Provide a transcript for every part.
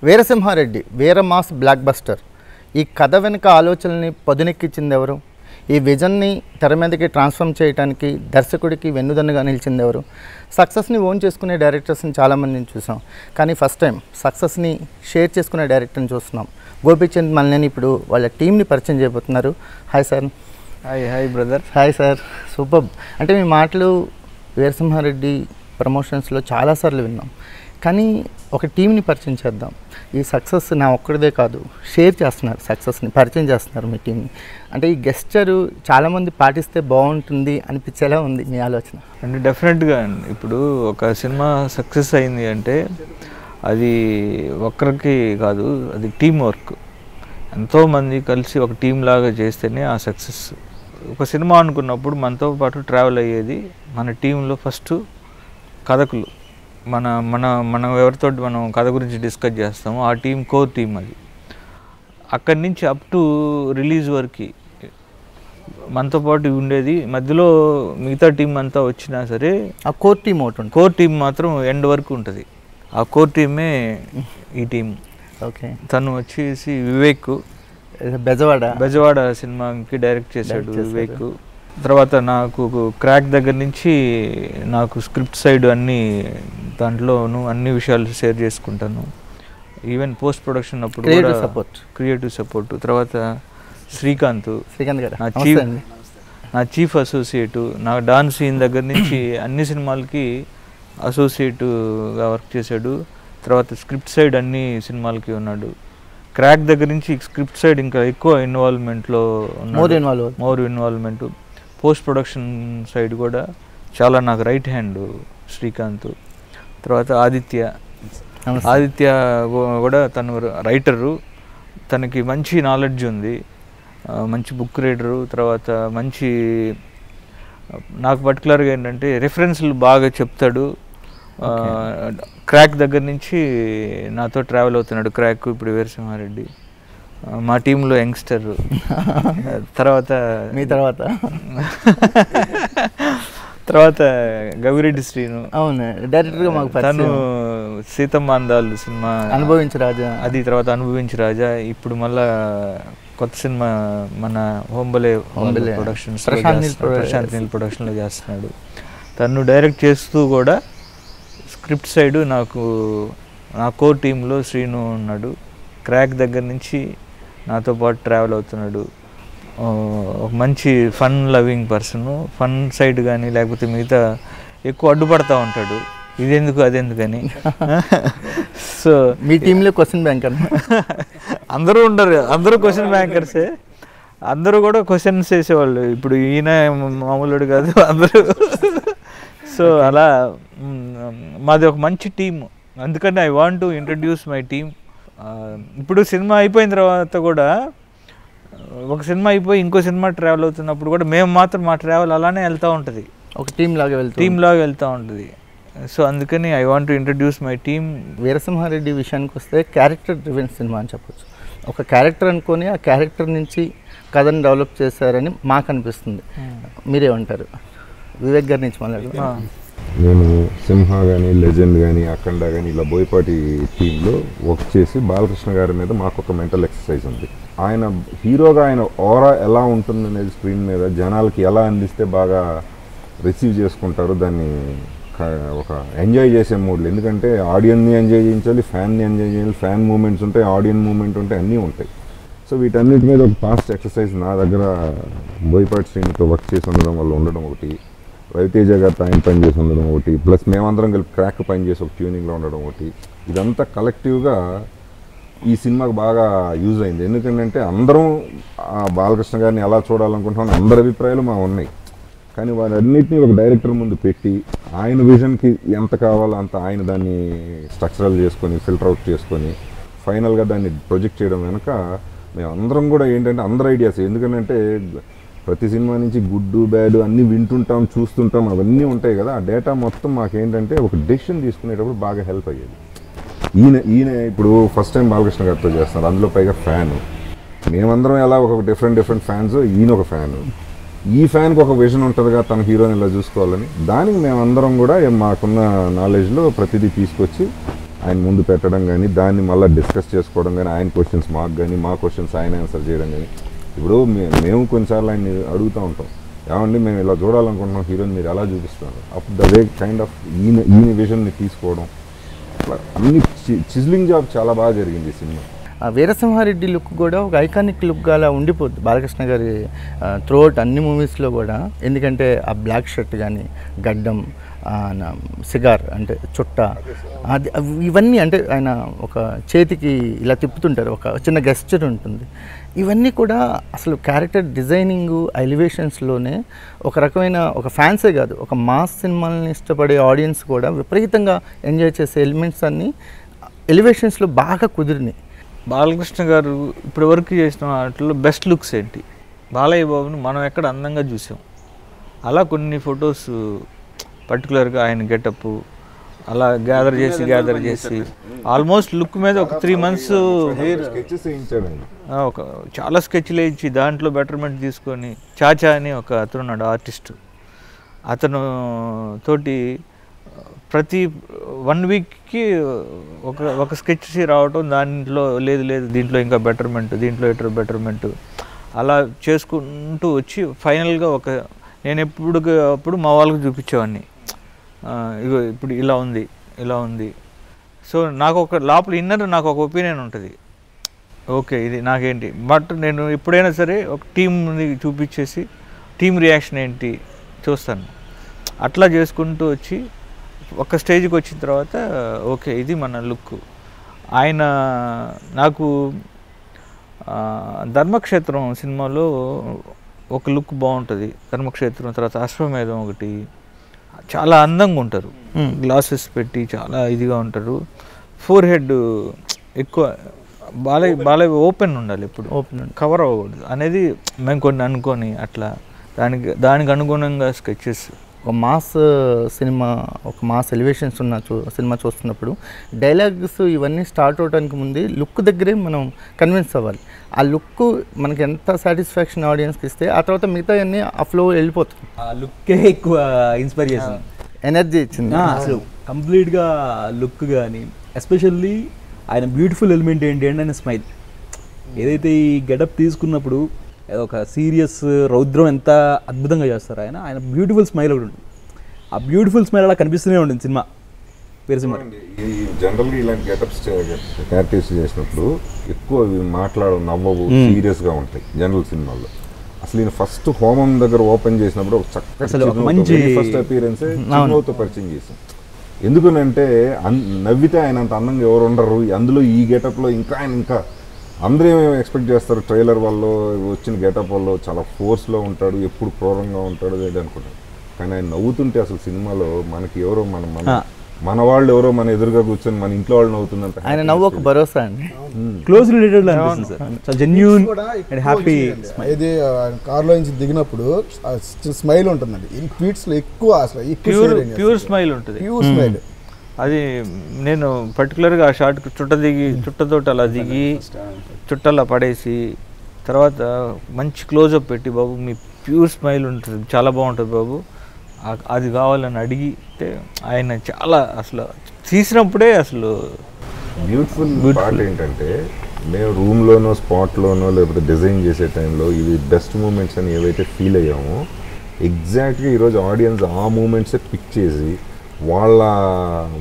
Veera Simha Reddy, Veera Mass Blockbuster. ఈ కథ వెనుక ఆలోచనని పదునెక్కించింది ఎవరు? ఈ విజన్ని తెర మీదకి ట్రాన్స్ఫార్మ్ చేయడానికి దర్శకుడికి వెన్నుదన్నుగా నిలిచింది ఎవరు? సక్సెస్ని ఓన్ చేసుకునే డైరెక్టర్స్ని చాలామందిని చూసాం, కానీ ఫస్ట్ టైం సక్సెస్ని షేర్ చేసుకునే డైరెక్టర్ని చూస్తున్నాం. గోపిచంద్ మలినేని ఇప్పుడు వాళ్ళ టీంని పరిచయం చేయబోతున్నారు. Hi sir. Hi hi brother. Hi sir. Super. అంటే మీ మాటలు వీర సింహారెడ్డి ప్రమోషన్స్లో చాలాసార్లు విన్నాం, కానీ ఒక టీంని పరిచయం చేద్దాం. ఈ సక్సెస్ నా ఒక్కడిదే కాదు, షేర్ చేస్తున్నారు, సక్సెస్ని పరిచయం చేస్తున్నారు మీ టీంని. అంటే ఈ గెస్చరు చాలామంది పాటిస్తే బాగుంటుంది అనిపించేలా ఉంది మీ ఆలోచన? అంటే డెఫినెట్గా ఇప్పుడు ఒక సినిమా సక్సెస్ అయింది అంటే అది ఒక్కరికి కాదు, అది టీం వర్క్. ఎంతోమంది కలిసి ఒక టీం లాగా చేస్తేనే ఆ సక్సెస్. ఒక సినిమా అనుకున్నప్పుడు మనతో పాటు ట్రావెల్ అయ్యేది మన టీంలో ఫస్ట్ కథకులు. మన మన మనం ఎవరితో మనం కథ గురించి డిస్కస్ చేస్తామో ఆ టీం కోర్ టీం. అది అక్కడి నుంచి అప్ టు రిలీజ్ వరకు మనతో పాటు ఉండేది. మధ్యలో మిగతా టీం అంతా వచ్చినా సరే ఆ కోర్ టీం ఒకటి ఉంటుంది. కోర్ టీం మాత్రం ఎండ్ వరకు ఉంటుంది. ఆ కోర్ టీమే ఈ టీం. ఓకే. తను వచ్చేసి వివేక్, బెజవాడ సినిమాకి డైరెక్ట్ చేశాడు వివేక్. తర్వాత నాకు క్రాక్ దగ్గర నుంచి నాకు స్క్రిప్ట్ సైడ్ అన్నీ దాంట్లోను అన్ని విషయాలు షేర్ చేసుకుంటాను. ఈవెన్ పోస్ట్ ప్రొడక్షన్ అప్పుడు క్రియేటివ్ సపోర్ట్. తర్వాత శ్రీకాంత్ గారు నా చీఫ్ అసోసియేటు. నా డాన్స్ సీన్ దగ్గర నుంచి అన్ని సినిమాలకి అసోసియేటుగా వర్క్ చేశాడు. తర్వాత స్క్రిప్ట్ సైడ్ అన్ని సినిమాలకి ఉన్నాడు. క్రాక్ దగ్గర నుంచి స్క్రిప్ట్ సైడ్ ఇంకా ఎక్కువ ఇన్వాల్వ్మెంట్లో ఉన్నాడు, more involvement. Post production side కూడా చాలా నాకు రైట్ హ్యాండ్ శ్రీకాంత్. తర్వాత ఆదిత్య కూడా తను రైటరు, తనకి మంచి నాలెడ్జ్ ఉంది, మంచి బుక్ రీడరు. తర్వాత మంచి నాకు పర్టికులర్గా ఏంటంటే రెఫరెన్స్లు బాగా చెప్తాడు. క్రాక్ దగ్గర నుంచి నాతో ట్రావెల్ అవుతున్నాడు క్రాక్. ఇప్పుడు వీర సింహారెడ్డి మా టీంలో యంగ్స్టర్. తర్వాత గవిరెడ్డి శ్రీను, అవును డైరెక్టర్గా మాకు తను సీతమ్మాందాలు సినిమా, అనుభవించరాజా, అది తర్వాత అనుభవించరాజా, ఇప్పుడు మళ్ళా కొత్త సినిమా మన హోంబలే ప్రొడక్షన్స్, ప్రశాంత్ నీల్ ప్రొడక్షన్లో చేస్తున్నాడు. తను డైరెక్ట్ చేస్తూ కూడా స్క్రిప్ట్ సైడ్ నా కోర్ టీంలో శ్రీను ఉన్నాడు. క్రాక్ దగ్గర నుంచి నాతో పాటు ట్రావెల్ అవుతున్నాడు. ఒక మంచి fun loving person. Fun side కానీ లేకపోతే మిగతా ఎక్కువ అడ్డుపడతా ఉంటాడు, ఇదెందుకు అదెందుకని. సో మీ టీంలో క్వశ్చన్ బ్యాంకర్ అందరూ ఉండరు, అందరూ క్వశ్చన్ బ్యాంకర్సే, అందరూ కూడా క్వశ్చన్స్ వేసేవాళ్ళు. ఇప్పుడు ఈయన మామూలుడు కాదు అందరూ. సో అలా మాది ఒక మంచి టీం. అందుకని I want to introduce my team. ఇప్పుడు సినిమా అయిపోయిన తర్వాత కూడా ఒక సినిమా అయిపోయి ఇంకో సినిమా ట్రావెల్ అవుతున్నప్పుడు కూడా మేము మాత్రం మా ట్రావెల్ అలానే వెళ్తూ ఉంటుంది, ఒక టీమ్ లాగా వెళ్తూ ఉంటుంది. సో అందుకని I want to introduce my team. Veera Simha Reddy విషయానికి వస్తే క్యారెక్టర్ డ్రివెన్ సినిమా అని చెప్పొచ్చు. ఒక క్యారెక్టర్ అనుకొని ఆ క్యారెక్టర్ నుంచి కథను డెవలప్ చేశారని మాకు అనిపిస్తుంది. మీరేమంటారు? వివేక్ గారి నుంచి మాట్లాడుతున్నాను. నేను సింహ కానీ, లెజెండ్ కానీ, అఖండ కానీ ఇలా బోయపాటి టీంలో వర్క్ చేసి బాలకృష్ణ గారి మీద మాకు ఒక మెంటల్ ఎక్సర్సైజ్ ఉంది. ఆయన హీరోగా ఆయన ఆరా ఎలా ఉంటుందనేది స్క్రీన్ మీద జనాలకి ఎలా అందిస్తే బాగా రిసీవ్ చేసుకుంటారు, దాన్ని ఒక ఎంజాయ్ చేసే మూడ్లు. ఎందుకంటే ఆడియన్ని ఎంజాయ్ చేయించాలి, ఫ్యాన్ని ఎంజాయ్ చేయాలి, ఫ్యాన్ మూమెంట్స్ ఉంటాయి, ఆడియన్ మూమెంట్ ఉంటాయి, అన్నీ ఉంటాయి. సో వీటన్నిటి మీద ఒక పాస్ట్ ఎక్సర్సైజ్ నా దగ్గర బోయపాటి శ్రీనితో వర్క్ చేసి ఉండడం వల్ల ఉండడం ఒకటి, రవితేజ గారితో ఆయన పనిచేసి ఉండడం ఒకటి, ప్లస్ మేమందరం కలిపి క్రాక్ పనిచేసి ఒక ట్యూనింగ్లో ఉండడం ఒకటి, ఇదంతా కలెక్టివ్గా ఈ సినిమాకు బాగా యూజ్ అయింది. ఎందుకంటే అందరం బాలకృష్ణ గారిని ఎలా చూడాలనుకుంటున్నాం, అందరి అభిప్రాయాలు మా ఉన్నాయి, కానీ వారన్నిటినీ ఒక డైరెక్టర్ ముందు పెట్టి ఆయన విజన్కి ఎంత కావాలో అంత ఆయన దాన్ని స్ట్రక్చరల్ చేసుకొని ఫిల్టర్ అవుట్ చేసుకొని ఫైనల్గా దాన్ని ప్రొజెక్ట్ చేయడం వెనుక మేమందరం కూడా ఏంటంటే అందరు ఐడియాస్. ఎందుకంటే ప్రతి సినిమా నుంచి గుడ్ బ్యాడ్ అన్నీ వింటుంటాం, చూస్తుంటాం, అవన్నీ ఉంటాయి కదా. ఆ డేటా మొత్తం మాకేంటంటే ఒక డెసిషన్ తీసుకునేటప్పుడు బాగా హెల్ప్ అయ్యేది. ఈయన ఇప్పుడు ఫస్ట్ టైం బాలకృష్ణ గారితో చేస్తున్నారు, అందులో పైగా ఫ్యాన్. మేమందరం ఎలా ఒక డిఫరెంట్ ఫ్యాన్స్, ఈయన ఒక ఫ్యాన్, ఈ ఫ్యాన్కి ఒక విజన్ ఉంటుందిగా తన హీరోని ఇలా చూసుకోవాలని, దానికి మేమందరం కూడా మాకున్న నాలెడ్జ్లో ప్రతిదీ తీసుకొచ్చి ఆయన ముందు పెట్టడం కానీ దాన్ని మళ్ళీ డిస్కస్ చేసుకోవడం కానీ ఆయన క్వశ్చన్స్ మాకు కానీ మా క్వశ్చన్స్ ఆయన ఆన్సర్ చేయడం కానీ. ఇప్పుడు మేము కొన్నిసార్లు ఆయన అడుగుతూ ఉంటాం, ఏమండి మేము ఇలా చూడాలనుకుంటున్నాం హీరోని మీరు ఎలా చూపిస్తున్నారు, అప్పుడు ద వే కైండ్ ఆఫ్ ఈయన విజన్ని తీసుకోవడం అన్ని చిజ్లింగ్ జాబ్ చాలా బాగా జరిగింది ఈ సినిమా. వీర సింహారెడ్డి లుక్ కూడా ఒక ఐకానిక్ లుక్గా అలా ఉండిపోద్ది బాలకృష్ణ గారి త్రోట్ అన్ని మూవీస్లో కూడా. ఎందుకంటే ఆ బ్లాక్ షర్ట్ కానీ గడ్డం సిగార్ అంటే చుట్ట అది ఇవన్నీ అంటే ఆయన ఒక చేతికి ఇలా తిప్పుతుంటారు ఒక చిన్న గెస్చర్ ఉంటుంది, ఇవన్నీ కూడా అసలు క్యారెక్టర్ డిజైనింగు ఎలివేషన్స్లోనే ఒక రకమైన ఒక ఫ్యాన్సే కాదు ఒక మాస్ సినిమాలని ఇష్టపడే ఆడియన్స్ కూడా విపరీతంగా ఎంజాయ్ చేసే ఎలిమెంట్స్ అన్నీ ఎలివేషన్స్లో బాగా కుదిరినాయి. బాలకృష్ణ గారు ఇప్పటి వరకు చేసిన వాటిలో బెస్ట్ లుక్స్ ఏంటి? బాలయ్య బాబుని మనం ఎక్కడ అందంగా చూసాం, అలా కొన్ని ఫొటోస్ పర్టికులర్గా ఆయన గెటప్ అలా గ్యాదర్ చేసి ఆల్మోస్ట్ లుక్ మీద ఒక 3 months ఒక చాలా స్కెచ్లు వేయించి దాంట్లో బెటర్మెంట్ తీసుకొని చాచా అని ఒక అతను ఉన్నాడు ఆర్టిస్టు, అతను తోటి ప్రతి 1 weekకి ఒక స్కెచ్ రావటం, దాంట్లో లేదు దీంట్లో ఇంకా బెటర్మెంట్ బెటర్మెంట్ అలా చేసుకుంటూ వచ్చి ఫైనల్గా ఒక నేను ఎప్పుడు మా వాళ్ళకి చూపించేవాడిని ఇగో ఇప్పుడు ఇలా ఉంది. సో నాకు ఒక లోపల ఇన్నర్ నాకు ఒక ఒపీనియన్ ఉంటుంది, ఓకే ఇది నాకేంటి, బట్ నేను ఎప్పుడైనా సరే ఒక టీమ్ని చూపించేసి టీం రియాక్షన్ ఏంటి చూస్తాను. అట్లా చేసుకుంటూ వచ్చి ఒక స్టేజ్కి వచ్చిన తర్వాత ఓకే ఇది మన లుక్. ఆయన నాకు ధర్మక్షేత్రం సినిమాలో ఒక లుక్ బాగుంటుంది, ధర్మక్షేత్రం తర్వాత అశ్వమేధం ఒకటి చాలా అందంగా ఉంటారు, గ్లాసెస్ పెట్టి చాలా ఇదిగా ఉంటారు, ఫోర్ హెడ్ ఎక్కువ బాలయ్య ఓపెన్ ఉండాలి ఎప్పుడు కవర్ అవ్వకూడదు అనేది మేము కొన్ని అనుకొని అట్లా దానికి అనుగుణంగా స్కెచెస్. ఒక మాస్ సినిమా ఒక మాస్ ఎలివేషన్స్ ఉన్న సినిమా చూస్తున్నప్పుడు డైలాగ్స్ ఇవన్నీ స్టార్ట్ అవడానికి ముందు లుక్ దగ్గరే మనం కన్విన్స్ అవ్వాలి, ఆ లుక్ మనకి ఎంత సాటిస్ఫాక్షన్ ఆడియన్స్కి ఇస్తే ఆ తర్వాత మిగతా అన్నీ ఆ ఫ్లో వెళ్ళిపోతుంది. ఆ లుక్కే ఎక్కువ ఇన్స్పైర్ చేసింది, ఎనర్జీ ఇచ్చింది అసలు కంప్లీట్గా లుక్. కానీ ఎస్పెషల్లీ ఆయన బ్యూటిఫుల్ ఎలిమెంట్ ఏంటి అంటే ఆయన స్మైల్, ఏదైతే ఈ గెటప్ తీసుకున్నప్పుడు ఒక సీరియస్ రౌద్రం ఎంత అద్భుతంగా చేస్తారు ఆయన, ఆయన బ్యూటిఫుల్ స్మైల్ ఒకటి ఉంటుంది, ఆ బ్యూటిఫుల్ స్మైల్ అలా కనిపిస్తూనే ఉంటుంది సినిమా. వేరే సినిమా జనరల్గా ఇలాంటి గెటప్స్ క్యారెక్టర్స్ చేసినప్పుడు ఎక్కువ మాట్లాడవు నవ్వవు సీరియస్గా ఉంటాయి జనరల్ సినిమాల్లో. అసలు ఈయన ఫస్ట్ హోమం దగ్గర ఓపెన్ చేసినప్పుడు చక్కగా మంచి ఫస్ట్ అపీరెన్స్ నవ్వుతో పరిచయం చేశాను, ఎందుకనంటే నవ్వితే ఆయన అంత అందంగా ఎవరు ఉండరు, అందులో ఈ గెటప్లో ఇంకా ఆయన ఇంకా అందరూ ఏమేమి ఎక్స్పెక్ట్ చేస్తారు ట్రైలర్ వల్ల వచ్చిన గెటప్ వల్ల చాలా ఫోర్స్లో ఉంటాడు ఎప్పుడు క్రూరంగా ఉంటాడు ఇది అనుకుంటాడు, కానీ ఆయన నవ్వుతుంటే అసలు సినిమాలో మనకి ఎవరో మన వాళ్ళు ఎవరో మన ఎదురుగా కూర్చొని మన ఇంట్లో వాళ్ళు నవ్వుతున్నంత ఆయన నవ్వు ఒక భరోసా అండి, close related genuine and happy. ఇది కార్లో నుంచి దిగినప్పుడు స్మైల్ ఉంటుందండి ఇన్ ఫీట్స్లో ఎక్కువ ప్యూర్ స్మైల్ ఉంటుంది, ప్యూర్ స్మైల్. అది నేను పర్టికులర్గా ఆ షార్ట్కి చుట్టతోటి అలా దిగి చుట్టలా పడేసి తర్వాత మంచి క్లోజప్ పెట్టి బాబు మీ ప్యూర్ స్మైల్ ఉంటుంది చాలా బాగుంటుంది బాబు అది కావాలని అడిగితే ఆయన చాలా అసలు తీసినప్పుడే అసలు బ్యూటిఫుల్ పార్ట్ ఏంటంటే మేము రూమ్లోనో స్పాట్లోనో లేకపోతే డిజైన్ చేసే టైంలో ఇవి బెస్ట్ మూమెంట్స్ అని ఏవైతే ఫీల్ అయ్యామో ఎగ్జాక్ట్గా ఈరోజు ఆడియన్స్ ఆ మూమెంట్సే పిక్ చేసి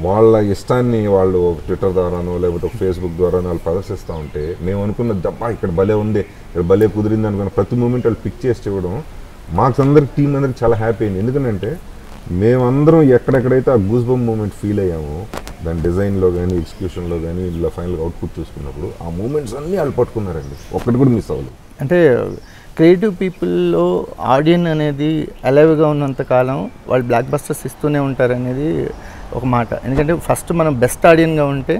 వాళ్ళ ఇష్టాన్ని వాళ్ళు ట్విట్టర్ ద్వారానో లేకపోతే ఫేస్బుక్ ద్వారానో వాళ్ళు ప్రదర్శిస్తూ ఉంటే మేము అనుకున్న దబ్బా ఇక్కడ భలే ఉంది ఇక్కడ భలే కుదిరింది అనుకున్న ప్రతి మూమెంట్ వాళ్ళు పిక్ చేసి చూడడం మాకు అందరికి టీం అందరికి చాలా హ్యాపీ అయింది. ఎందుకంటే మేమందరం ఎక్కడెక్కడైతే ఆ గూస్ బంప్ మూమెంట్ ఫీల్ అయ్యామో దాని డిజైన్లో కానీ ఎగ్జిక్యూషన్లో కానీ ఇలా ఫైనల్గా అవుట్పుట్ చూసుకున్నప్పుడు ఆ మూమెంట్స్ అన్నీ వాళ్ళు పట్టుకున్నారండి, ఒక్కటి కూడా మిస్ అవ్వలేదు. అంటే క్రియేటివ్ పీపుల్లో ఆడియన్స్ అనేది అలైవ్గా ఉన్నంత కాలం వాళ్ళు బ్లాక్ బస్టర్స్ ఇస్తూనే ఉంటారు అనేది ఒక మాట. ఎందుకంటే ఫస్ట్ మనం బెస్ట్ ఆడియన్స్గా ఉంటే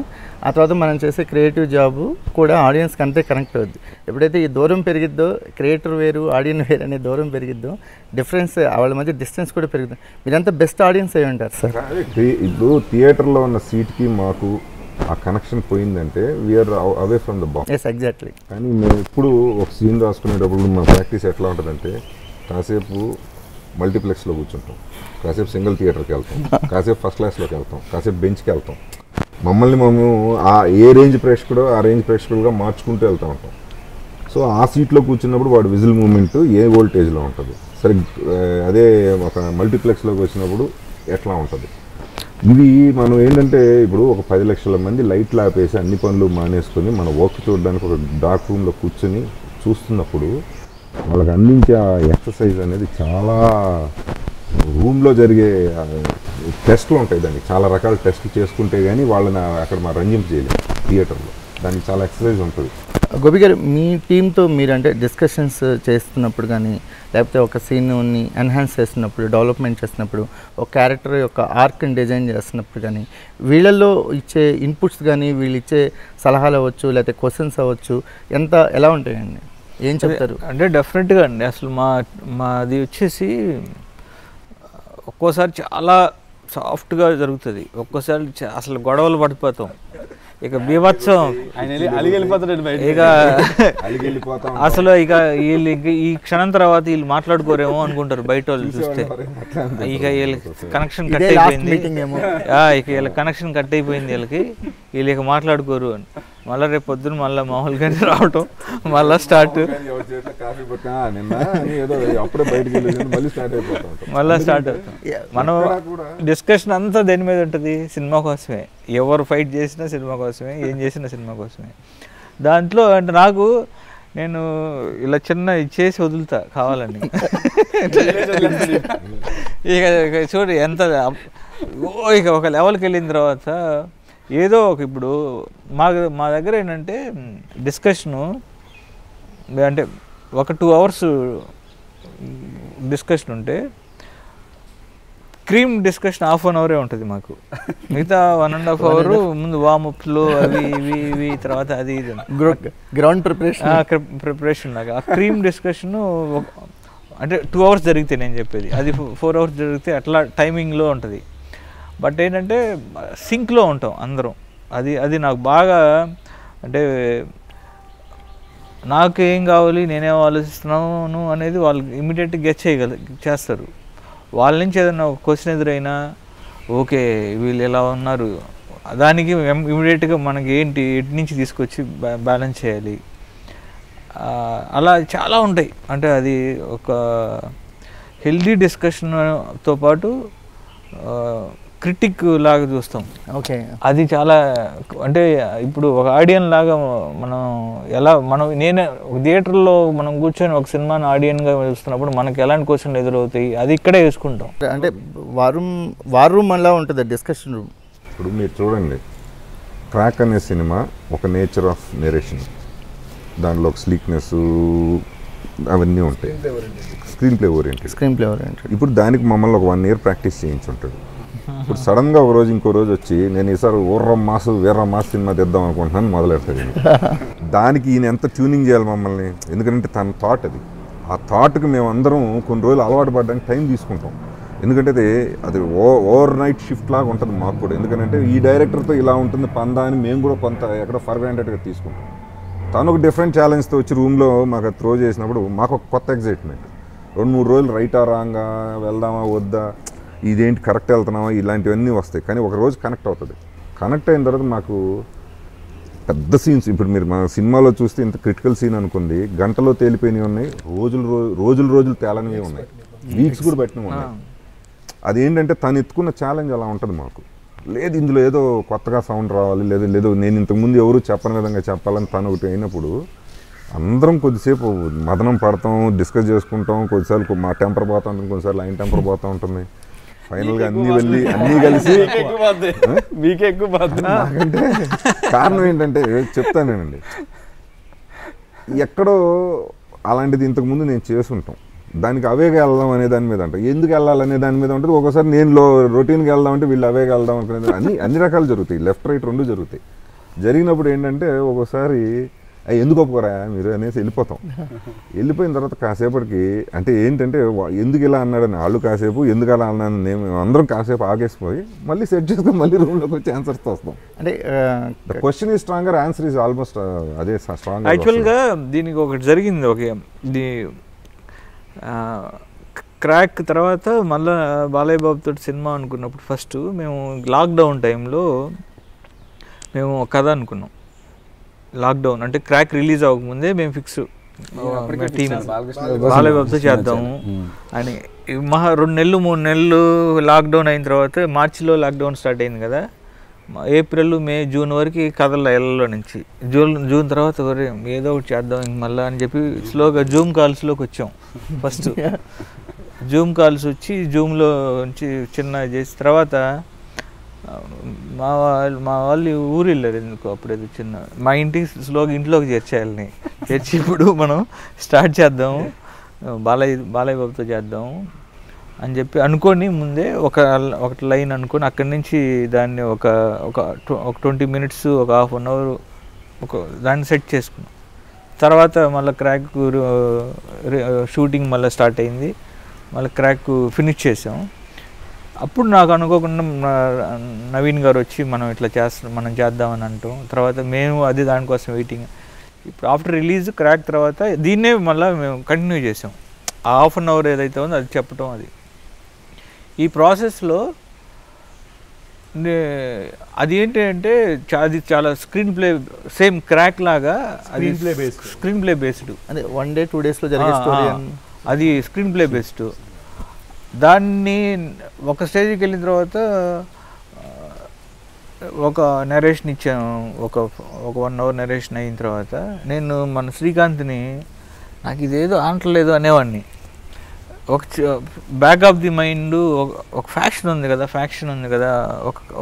ఆ తర్వాత మనం చేసే క్రియేటివ్ జాబు కూడా ఆడియన్స్కి అంతే కనెక్ట్ అవుద్ది. ఎప్పుడైతే ఈ దూరం పెరిగిద్దో క్రియేటర్ వేరు ఆడియన్స్ వేరు అనే దూరం పెరిగిద్దో డిఫరెన్స్ వాళ్ళ మధ్య డిస్టెన్స్ కూడా పెరుగుతుంది. మీరంతా బెస్ట్ ఆడియన్స్ అయి ఉంటారు సార్. ఇప్పుడు థియేటర్లో ఉన్న సీట్కి మాకు ఆ కనెక్షన్ పోయిందంటే we are away from the box. Yes exactly. కానీ మేము ఎప్పుడు ఒక సీన్ రాసుకునేటప్పుడు మా ప్రాక్టీస్ ఎట్లా ఉంటుందంటే కాసేపు మల్టీప్లెక్స్లో కూర్చుంటాం, కాసేపు సింగిల్ థియేటర్కి వెళ్తాం, కాసేపు ఫస్ట్ క్లాస్లోకి వెళ్తాం, కాసేపు బెంచ్కి వెళ్తాం, మమ్మల్ని మేము ఆ ఏ రేంజ్ ప్రేక్షకుడో ఆ రేంజ్ ప్రేక్షకులుగా మార్చుకుంటూ వెళ్తూ ఉంటాం. సో ఆ సీట్లో కూర్చున్నప్పుడు వాడు విజిల్ మూమెంట్ ఏ వోల్టేజ్లో ఉంటుంది, సరే అదే ఒక మల్టీప్లెక్స్లోకి వచ్చినప్పుడు ఎట్లా ఉంటుంది. ఇవి మనం ఏంటంటే ఇప్పుడు ఒక 10 లక్షల మంది లైట్లు ఆపేసి అన్ని పనులు మానేసుకొని మన వర్క్ చూడడానికి ఒక డార్క్ రూమ్లో కూర్చొని చూస్తున్నప్పుడు వాళ్ళకి అందించే ఎక్సర్సైజ్ అనేది చాలా రూమ్లో జరిగే టెస్ట్లు ఉంటాయి, దానికి చాలా రకాల టెస్ట్లు చేసుకుంటే కానీ వాళ్ళని అక్కడ మనం రంజింపు చేయలేము థియేటర్లో, దానికి చాలా ఎక్సర్సైజ్ ఉంటుంది. గోపి గారు, మీ టీంతో మీరు అంటే డిస్కషన్స్ చేస్తున్నప్పుడు కానీ లేకపోతే ఒక సీన్ని ఎన్హాన్స్ చేస్తున్నప్పుడు, డెవలప్మెంట్ చేస్తున్నప్పుడు, ఒక క్యారెక్టర్ యొక్క ఆర్క్ని డిజైన్ చేస్తున్నప్పుడు కానీ వీళ్ళల్లో ఇచ్చే ఇన్పుట్స్ కానీ వీళ్ళు ఇచ్చే సలహాలు అవ్వచ్చు లేకపోతే క్వశ్చన్స్ అవ్వచ్చు, ఎంత ఎలా ఉంటాయండి, ఏం చెప్తారు? అంటే డెఫినెట్గా అండి, అసలు మాది వచ్చేసి ఒక్కోసారి చాలా సాఫ్ట్గా జరుగుతుంది, ఒక్కోసారి అసలు గొడవలు పడిపోతాం, ఇక బీభత్సం ఇక అసలు ఇక వీళ్ళు ఇక ఈ క్షణం తర్వాత వీళ్ళు మాట్లాడుకోరేమో అనుకుంటారు బయట వాళ్ళు చూస్తే, ఇక వీళ్ళకి కనెక్షన్ కట్ అయిపోయింది, ఇక వీళ్ళ కనెక్షన్ కట్ అయిపోయింది వీళ్ళకి, వీళ్ళు ఇక మాట్లాడుకోరు అని మళ్ళీ రేపు పొద్దున మళ్ళీ మామూలుగానే రావటం, మళ్ళీ స్టార్ట్ అవుతాం. మనం డిస్కషన్ అంతా దేని మీద ఉంటుంది, సినిమా కోసమే, ఎవరు ఫైట్ చేసినా సినిమా కోసమే, ఏం చేసినా సినిమా కోసమే. దాంట్లో అంటే నాకు నేను ఇలా చిన్న ఇచ్చేసి వదులుతా కావాలని, ఇక చూడు ఎంత ఇక ఒక లెవెల్కి వెళ్ళిన తర్వాత ఏదో ఒక ఇప్పుడు మా దగ్గర ఏంటంటే డిస్కషను అంటే ఒక 2 hours డిస్కషన్ ఉంటే క్రీమ్ డిస్కషన్ ½ అవరే ఉంటుంది మాకు, మిగతా 1.5 hours ముందు వామప్లు అవి ఇవి ఇవి తర్వాత అది ఇది గ్రౌండ్ ప్రిపరేషన్ లాగా. ఆ క్రీమ్ డిస్కషను అంటే 2 hours జరిగితే నేను చెప్పేది అది 4 hours జరిగితే అట్లా టైమింగ్లో ఉంటుంది. బట్ ఏంటంటే సింక్లో ఉంటాం అందరం, అది అది నాకు బాగా అంటే నాకు ఏం కావాలి నేనేం ఆలోచిస్తున్నాను అనేది వాళ్ళు ఇమీడియట్గా గెచ్ చేస్తారు. వాళ్ళ నుంచి ఏదైనా ఒక క్వశ్చన్ ఎదురైనా ఓకే వీళ్ళు ఎలా ఉన్నారు దానికి ఇమీడియట్గా మనకి ఏంటి ఎటు నుంచి తీసుకొచ్చి బ్యాలెన్స్ చేయాలి, అలా చాలా ఉంటాయి. అంటే అది ఒక హెల్దీ డిస్కషన్తో పాటు క్రిటిక్ లాగా చూస్తాం. ఓకే, అది చాలా అంటే ఇప్పుడు ఒక ఆడియన్ లాగా మనం ఎలా మనం నేనే ఒక థియేటర్లో మనం కూర్చొని ఒక సినిమాను ఆడియన్గా చూస్తున్నప్పుడు మనకు ఎలాంటి క్వశ్చన్లు ఎదురవుతాయి అది ఇక్కడే చూసుకుంటాం. అంటే వార్ రూమ్ అలా ఉంటుంది డిస్కషన్ రూమ్. ఇప్పుడు మీరు చూడండి క్రాక్ అనే సినిమా ఒక నేచర్ ఆఫ్ నేరేషన్, దానిలో ఒక స్లీక్నెస్ అవన్నీ ఉంటాయి, స్క్రీన్ ప్లే ఓరియంటెడ్. ఇప్పుడు దానికి మమ్మల్ని ఒక 1 year ప్రాక్టీస్ చేయించుంటాడు. ఇప్పుడు సడన్గా ఇంకో రోజు వచ్చి నేను ఈసారి వీర్ర మాస్ సినిమా తెద్దాం అనుకుంటున్నాను మొదలెడతాను, దానికి ఈయన ఎంత ట్యూనింగ్ చేయాలి మమ్మల్ని, ఎందుకంటే తన థాట్ అది, ఆ థాట్కి మేమందరం కొన్ని రోజులు అలవాటు పడడానికి టైం తీసుకుంటాం. ఎందుకంటే అది ఓవర్ నైట్ షిఫ్ట్ లాగా ఉంటుంది మాకు కూడా, ఎందుకంటే ఈ డైరెక్టర్తో ఇలా ఉంటుంది పందా అని మేము కూడా కొంత ఎక్కడ ఫర్ గ్రాంటెడ్గా తీసుకుంటాం. తను ఒక డిఫరెంట్ ఛాలెంజ్తో వచ్చి రూమ్లో మాకు త్రో చేసినప్పుడు మాకు ఒక కొత్త ఎగ్జైట్మెంట్, 2-3 రోజులు రైటా రాంగా వెళ్దామా వద్దా ఇదేంటి కరెక్ట్ వెళ్తున్నామా ఇలాంటివన్నీ వస్తాయి. కానీ ఒకరోజు కనెక్ట్ అవుతుంది, కనెక్ట్ అయిన తర్వాత మాకు పెద్ద సీన్స్ ఇప్పుడు మీరు మన సినిమాలో చూస్తే ఇంత క్రిటికల్ సీన్ అనుకుంది గంటలో తేలిపోయినవి ఉన్నాయి, రోజులు తేలనివి ఉన్నాయి, వీక్స్ కూడా పెట్టినవి ఉన్నాయి. అదేంటంటే తను ఎత్తుకున్న ఛాలెంజ్ అలా ఉంటుంది మాకు. లేదు ఇందులో ఏదో కొత్తగా సౌండ్ రావాలి, లేదో నేను ఇంతకుముందు ఎవరు చెప్పని విధంగా చెప్పాలని తను ఒకటి అయినప్పుడు అందరం కొద్దిసేపు మదనం పడతాం, డిస్కస్ చేసుకుంటాం, కొద్దిసార్లు మా టెంపర్ పోతూ ఉంటుంది, కొన్నిసార్లు ఆయన టెంపర్ పోతూ ఉంటుంది, ఫైనల్గా అన్నీ కలిసి అంటే కారణం ఏంటంటే చెప్తానండి, ఎక్కడో అలాంటిది ఇంతకుముందు నేను చేస్తుంటాం, దానికి అవేగా వెళ్దాం అనే దాని మీద ఉంటాం, ఎందుకు వెళ్ళాలనే దాని మీద ఉంటుంది. ఒకసారి నేను రొటీన్కి వెళ్దామంటే వీళ్ళు అవేగా వెళ్దాం అనుకునేది, అన్ని రకాలు జరుగుతాయి, లెఫ్ట్ రైట్ 2 జరుగుతాయి. జరిగినప్పుడు ఏంటంటే ఒక్కోసారి అవి ఎందుకు ఒప్పుకోరా మీరు అనేసి వెళ్ళిపోయిన తర్వాత కాసేపటికి అంటే ఏంటంటే ఎందుకు ఇలా అన్నాడని వాళ్ళు కాసేపు, ఎందుకు అలా అన్నాను నేను, అందరం కాసేపు ఆగేసిపోయి మళ్ళీ సెట్ చేసుకుని మళ్ళీ రూమ్లోకి వచ్చి ఆన్సర్స్తో వస్తాం. అంటే question is stronger, answer is almost అదే స్ట్రాంగ్. యాక్చువల్గా దీనికి ఒకటి జరిగింది, ఓకే ఇది క్రాక్ తర్వాత మళ్ళీ బాలయ్య బాబుతో సినిమా అనుకున్నప్పుడు ఫస్ట్ మేము లాక్డౌన్ టైంలో మేము ఒక్కదా అనుకున్నాం లాక్డౌన్ అంటే క్రాక్ రిలీజ్ అవ్వకముందే మేము ఫిక్స్ టీమ్ బాలయ్య బాబుతో చేద్దాము అని. మహా 2 నెలలు 3 నెలలు లాక్డౌన్ అయిన తర్వాత మార్చిలో లాక్డౌన్ స్టార్ట్ అయింది కదా, ఏప్రిల్ మే జూన్ వరకు కథల ఇళ్లలో నుంచి జూన్ తర్వాత ఏదో ఒకటి చేద్దాం ఇంక మళ్ళీ అని చెప్పి స్లోగా జూమ్ కాల్స్లోకి వచ్చాం. ఫస్ట్ జూమ్ కాల్స్ వచ్చి జూమ్లో నుంచి చిన్న చేసి తర్వాత మా వాళ్ళు ఊరు వెళ్ళారు ఎందుకు అప్పుడేదో చిన్న మా ఇంటికి స్లోగా ఇంట్లోకి చేర్చేయాలని చేర్చి ఇప్పుడు మనం స్టార్ట్ చేద్దాము బాలయ్య బాబుతో చేద్దాము అని చెప్పి అనుకోని ముందే ఒకటి లైన్ అనుకొని అక్కడి నుంచి దాన్ని ఒక 20 minutes ఒక ½ hour ఒక దాన్ని సెట్ చేసుకున్నాం. తర్వాత మళ్ళీ క్రాక్ షూటింగ్ మళ్ళీ స్టార్ట్ అయింది, మళ్ళీ క్రాక్ ఫినిష్ చేసాము. అప్పుడు నాకు అనుకోకుండా నవీన్ గారు వచ్చి మనం ఇట్లా మనం చేద్దామని అంటాం. తర్వాత మేము అది దానికోసం వెయిటింగ్. ఇప్పుడు ఆఫ్టర్ రిలీజ్ క్రాక్ తర్వాత దీన్నే మళ్ళీ మేము కంటిన్యూ చేసాం. ఆ ½ hour ఏదైతే ఉందో అది చెప్పటం. అది ఈ ప్రాసెస్లో అది ఏంటంటే అది చాలా స్క్రీన్ ప్లే సేమ్ క్రాక్ లాగా అది స్క్రీన్ ప్లే బేస్డ్ అంటే 1 day 2 daysలో జరిగే స్టోరీ అది స్క్రీన్ ప్లే బేస్డ్. దాన్ని ఒక స్టేజ్కి వెళ్ళిన తర్వాత ఒక నరేషన్ ఇచ్చాను, ఒక 1 hour నరేషన్ అయిన తర్వాత నేను మన శ్రీకాంత్ని నాకు ఇదేదో ఆనట్లేదు అనేవాడిని. ఒక బ్యాక్ ఆఫ్ ది మైండ్ ఒక ఫ్యాక్షన్ ఉంది కదా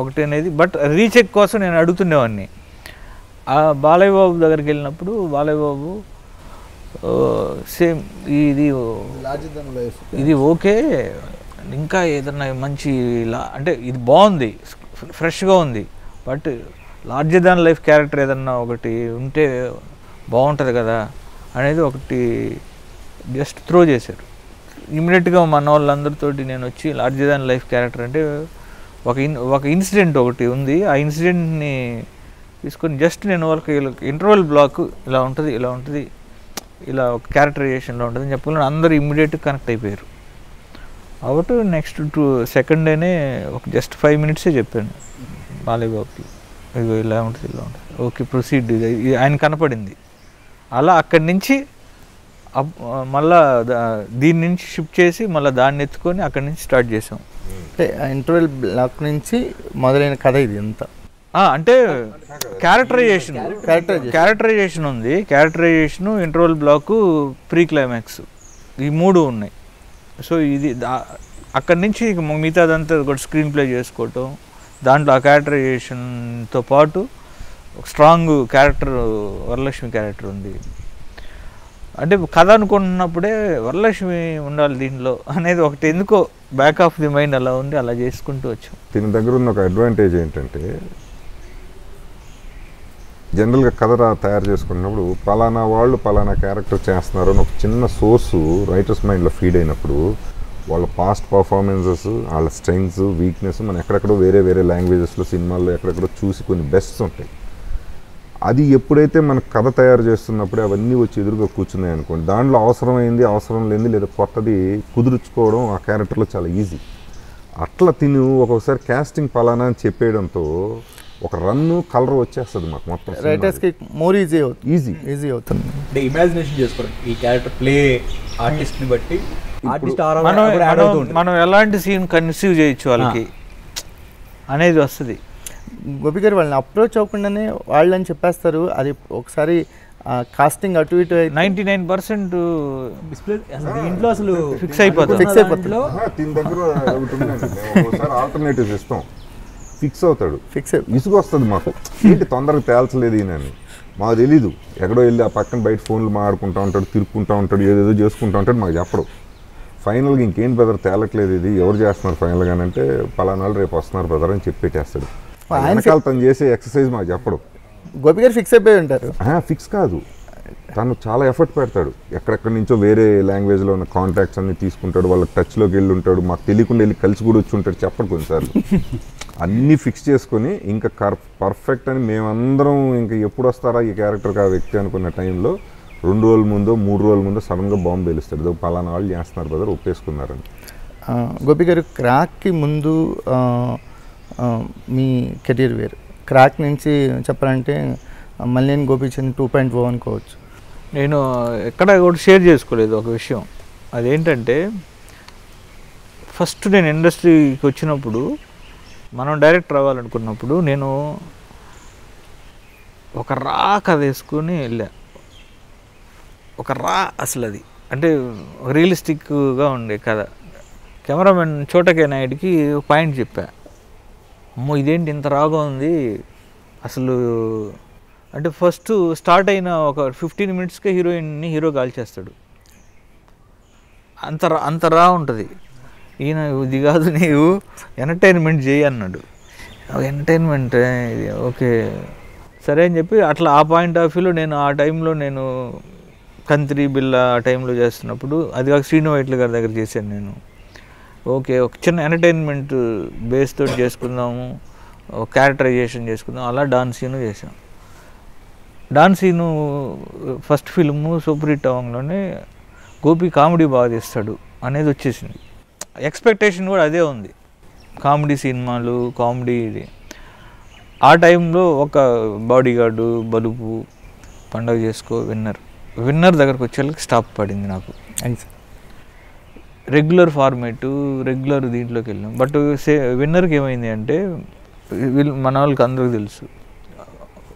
ఒకటి అనేది బట్ రీచెక్ కోసం నేను అడుగుతుండేవాడిని. ఆ బాలయ్య బాబు దగ్గరికి వెళ్ళినప్పుడు బాలయ్య బాబు సేమ్ ఇది ఓకే ఇంకా ఏదన్నా మంచి అంటే ఇది బాగుంది ఫ్రెష్గా ఉంది but larger than life character ఏదన్నా ఒకటి ఉంటే బాగుంటుంది కదా అనేది ఒకటి జస్ట్ త్రో చేశారు. ఇమ్మీడియట్గా మన వాళ్ళందరితోటి నేను వచ్చి లార్జర్ దాన్ లైఫ్ క్యారెక్టర్ అంటే ఒక ఇన్సిడెంట్ ఒకటి ఉంది, ఆ ఇన్సిడెంట్ని తీసుకొని జస్ట్ నేను వాళ్ళకి ఇంటర్వెల్ బ్లాక్ ఇలా ఉంటుంది ఇలా ఒక క్యారెక్టరైజేషన్లో ఉంటుందని చెప్పకుండా అందరూ ఇమ్మీడియట్గా కనెక్ట్ అయిపోయారు. కాబట్టి నెక్స్ట్ 2nd డేనే ఒక జస్ట్ 5 minutes చెప్పాను బాలయ్య బాబుకి ఇలా ఉంటుంది ఓకే ప్రొసీడ్ ఇది ఆయన కనపడింది. అలా అక్కడి నుంచి మళ్ళా దీని నుంచి షిఫ్ట్ చేసి మళ్ళీ దాన్ని ఎత్తుకొని అక్కడి నుంచి స్టార్ట్ చేసాం. అంటే ఇంటర్వెల్ బ్లాక్ నుంచి మొదలైన కథ ఇది అంతా అంటే క్యారెక్టరైజేషన్ ఉంది, characterisation interval block pre climax ఈ 3 ఉన్నాయి. సో ఇది అక్కడి నుంచి మిగతాదంతా ఒకటి స్క్రీన్ ప్లే చేసుకోవటం, దాంట్లో ఆ క్యారెక్టరైజేషన్తో పాటు ఒక స్ట్రాంగ్ క్యారెక్టర్ వరలక్ష్మి క్యారెక్టర్ ఉంది. అంటే కథ అనుకుంటున్నప్పుడే వరలక్ష్మి ఉండాలి దీంట్లో అనేది ఒకటి ఎందుకో బ్యాక్ ఆఫ్ ది మైండ్ అలా ఉండి అలా చేసుకుంటూ వచ్చాం. దీని దగ్గర ఉన్న ఒక అడ్వాంటేజ్ ఏంటంటే జనరల్గా కథ తయారు చేసుకున్నప్పుడు పలానా వాళ్ళు పలానా క్యారెక్టర్ చేస్తున్నారు అని ఒక చిన్న సోర్సు రైటర్స్ మైండ్లో ఫీడ్ అయినప్పుడు వాళ్ళ పాస్ట్ పర్ఫార్మెన్సెస్ వాళ్ళ స్ట్రెంగ్స్ వీక్నెస్ మనం ఎక్కడెక్కడో వేరే లాంగ్వేజెస్లో సినిమాల్లో ఎక్కడెక్కడో చూసి కొన్ని బెస్ట్స్ ఉంటాయి. అది ఎప్పుడైతే మన కథ తయారు చేస్తున్నప్పుడే అవన్నీ వచ్చి ఎదురుగా కూర్చున్నాయి అనుకోండి దాంట్లో అవసరమైంది అవసరం లేనిది లేదా కొత్తది కుదుర్చుకోవడం ఆ క్యారెక్టర్లో చాలా ఈజీ. అట్లా తిను ఒక్కొక్కసారి క్యాస్టింగ్ పలానా అని చెప్పేయడంతో ఒక రన్ను కలర్ వచ్చేస్తుంది మాకు మొత్తం రైటర్స్కి మోర్ ఈజీ అవుతుంది. అంటే ఇమాజినేషన్ చేసుకోవడం ఈ క్యారెక్టర్ ప్లే ఆర్టిస్ట్ని బట్టి మనం ఎలాంటి సీన్ కన్సీవ్ చేయొచ్చు వాళ్ళకి అనేది వస్తుంది. గోపి గారు వాళ్ళని అప్రోచ్ అవ్వకుండానే వాళ్ళని చెప్పేస్తారు. అది ఒకసారి కాస్టింగ్ అటు ఇటు 99% దీంట్లో అసలు ఫిక్స్ అయిపోతుంది. దీని దగ్గర ఒకసారి ఆల్టర్నేటివ్స్ ఇస్తాం ఫిక్స్ అవుతాడు ఇసుగు వస్తుంది మాకు ఏంటి తొందరగా తేల్చలేదు ఈయనని మాకు తెలీదు. ఎక్కడో వెళ్ళి ఆ పక్కన బయట ఫోన్లు మాట్లాడుకుంటూ ఉంటాడు, తిరుక్కుంటూ ఉంటాడు, ఏదేదో చేసుకుంటూ ఉంటాడు, మాకు చెప్పడు. ఫైనల్గా ఇంకేం బ్రదర్ తేలట్లేదు ఇది ఎవరు చేస్తున్నారు ఫైనల్గా అంటే పలానా వాళ్ళు రేపు వస్తున్నారు బ్రదర్ అని చెప్పేటేస్తాడు. వెనకాల తను చేసే ఎక్సర్సైజ్ మాకు చెప్పడు. గోపి గారు ఫిక్స్ అయిపోయి ఉంటారు. ఫిక్స్ కాదు, తను చాలా ఎఫర్ట్ పెడతాడు. ఎక్కడెక్కడి నుంచో వేరే లాంగ్వేజ్లో ఉన్న కాంటాక్ట్స్ అన్ని తీసుకుంటాడు, వాళ్ళ టచ్లోకి వెళ్ళి ఉంటాడు, మాకు తెలియకుండా వెళ్ళి కలిసి కూడా వచ్చి ఉంటాడు. చెప్పడు కొన్నిసార్లు అన్నీ ఫిక్స్ చేసుకొని ఇంకా పర్ఫెక్ట్ అని మేమందరం ఇంకా ఎప్పుడు వస్తారా ఈ క్యారెక్టర్కి ఆ వ్యక్తి అనుకున్న టైంలో 2 రోజుల ముందో 3 రోజుల ముందో సడన్గా బాంబు పేలుస్తాడు పలానా వాళ్ళు చేస్తున్నారు కదా ఒప్పేసుకున్నారని. గోపి గారు క్రాక్కి ముందు మీ కెరీర్ వేరు క్రాక్ నుంచి చెప్పాలంటే మలినేని గోపీచంద్ 2.0 అనుకోవచ్చు. నేను ఎక్కడ కూడా షేర్ చేసుకోలేదు ఒక విషయం, అదేంటంటే ఫస్ట్ నేను ఇండస్ట్రీకి వచ్చినప్పుడు మనం డైరెక్టర్ అవ్వాలనుకున్నప్పుడు నేను ఒక రా కథ వేసుకొని వెళ్ళా. ఒక రా అసలు అది అంటే రియలిస్టిక్గా ఉండే కథ. కెమెరామెన్ చోటకే నాయుడికి పాయింట్ చెప్పా, అమ్మో ఇదేంటి ఇంత రాగా ఉంది అసలు అంటే ఫస్ట్ స్టార్ట్ అయిన ఒక 15 minutesకే హీరోయిన్ని హీరో కాల్ చేస్తాడు. అంత రా ఉంటుంది. ఈయన ఇది కాదు నీవు ఎంటర్టైన్మెంట్ చేయి అన్నాడు. ఎంటర్టైన్మెంట్ ఇది ఓకే సరే అని చెప్పి అట్లా ఆ పాయింట్ ఆఫ్ వ్యూలో నేను ఆ టైంలో నేను కంత్రి బిల్లా ఆ టైంలో చేస్తున్నప్పుడు అది కాక శ్రీను వైట్ల గారి దగ్గర చేశాను నేను. ఓకే ఒక చిన్న ఎంటర్టైన్మెంట్ బేస్ తోటి చేసుకుందాము, క్యారెక్టరైజేషన్ చేసుకుందాం, అలా డాన్స్ సీను చేసాం. Dance scene first film super hit అవ్వంలోనే గోపి కామెడీ బాగా చేస్తాడు అనేది వచ్చేసింది. ఎక్స్పెక్టేషన్ కూడా అదే ఉంది, కామెడీ సినిమాలు కామెడీ ఇది. ఆ టైంలో ఒక బాడీగార్డు, బలుపు, పండగ చేసుకో, విన్నర్ దగ్గరకు వచ్చేళ్ళకి స్టాప్ పడింది నాకు. రెగ్యులర్ ఫార్మేటు రెగ్యులర్ దీంట్లోకి వెళ్ళాం. బట్ విన్నర్కి ఏమైంది అంటే వీళ్ళు మన వాళ్ళకి అందరికీ తెలుసు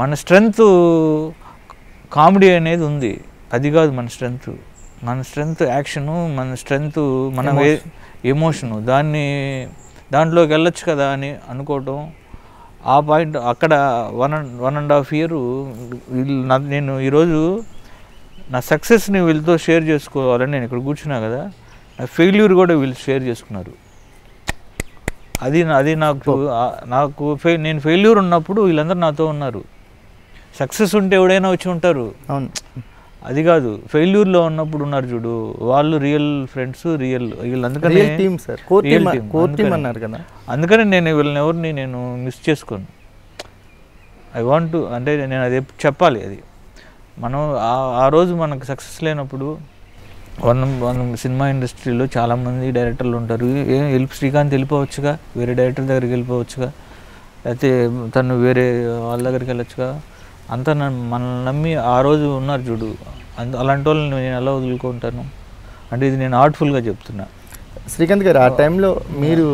మన స్ట్రెంగ్త్ కామెడీ అనేది ఉంది, అది కాదు మన స్ట్రెంగ్త్. మన స్ట్రెంగ్త్ యాక్షను, మన స్ట్రెంగ్త్ మన ఎమోషను, దాంట్లోకి వెళ్ళొచ్చు కదా అని అనుకోవటం. ఆ పాయింట్ అక్కడ 1.5 years నేను ఈరోజు నా సక్సెస్ని వీళ్ళతో షేర్ చేసుకోవాలని నేను ఇక్కడ కూర్చున్నా కదా, నా ఫెయిల్యూర్ కూడా వీళ్ళు షేర్ చేసుకున్నారు. అది నాకు నేను ఫెయిల్యూర్ ఉన్నప్పుడు వీళ్ళందరూ నాతో ఉన్నారు. సక్సెస్ ఉంటే ఎవడైనా వచ్చి ఉంటారు, అది కాదు ఫెయిల్యూర్లో ఉన్నప్పుడు ఉన్నారు చూడు, వాళ్ళు రియల్ ఫ్రెండ్స్, రియల్ వీళ్ళు. అందుకనే అందుకనే నేను వీళ్ళని ఎవరిని నేను మిస్ చేసుకోను. ఐ వాంట్ అంటే నేను అది చెప్పాలి. అది మనం ఆ రోజు మనకు సక్సెస్ లేనప్పుడు మనం సినిమా ఇండస్ట్రీలో చాలామంది డైరెక్టర్లు ఉంటారు. శ్రీకాంత్ వెళ్ళిపోవచ్చుగా, వేరే డైరెక్టర్ దగ్గరికి వెళ్ళిపోవచ్చుగా, అయితే తను వేరే వాళ్ళ దగ్గరికి వెళ్ళొచ్చుగా, అంతా మనల్ని నమ్మి ఆ రోజు ఉన్నారు చూడు. అలాంటి వాళ్ళని నేను ఎలా వదులుకుంటాను అంటే ఇది నేను ఆర్ట్ఫుల్గా చెప్తున్నా. శ్రీకాంత్ గారు, ఆ టైంలో మీరు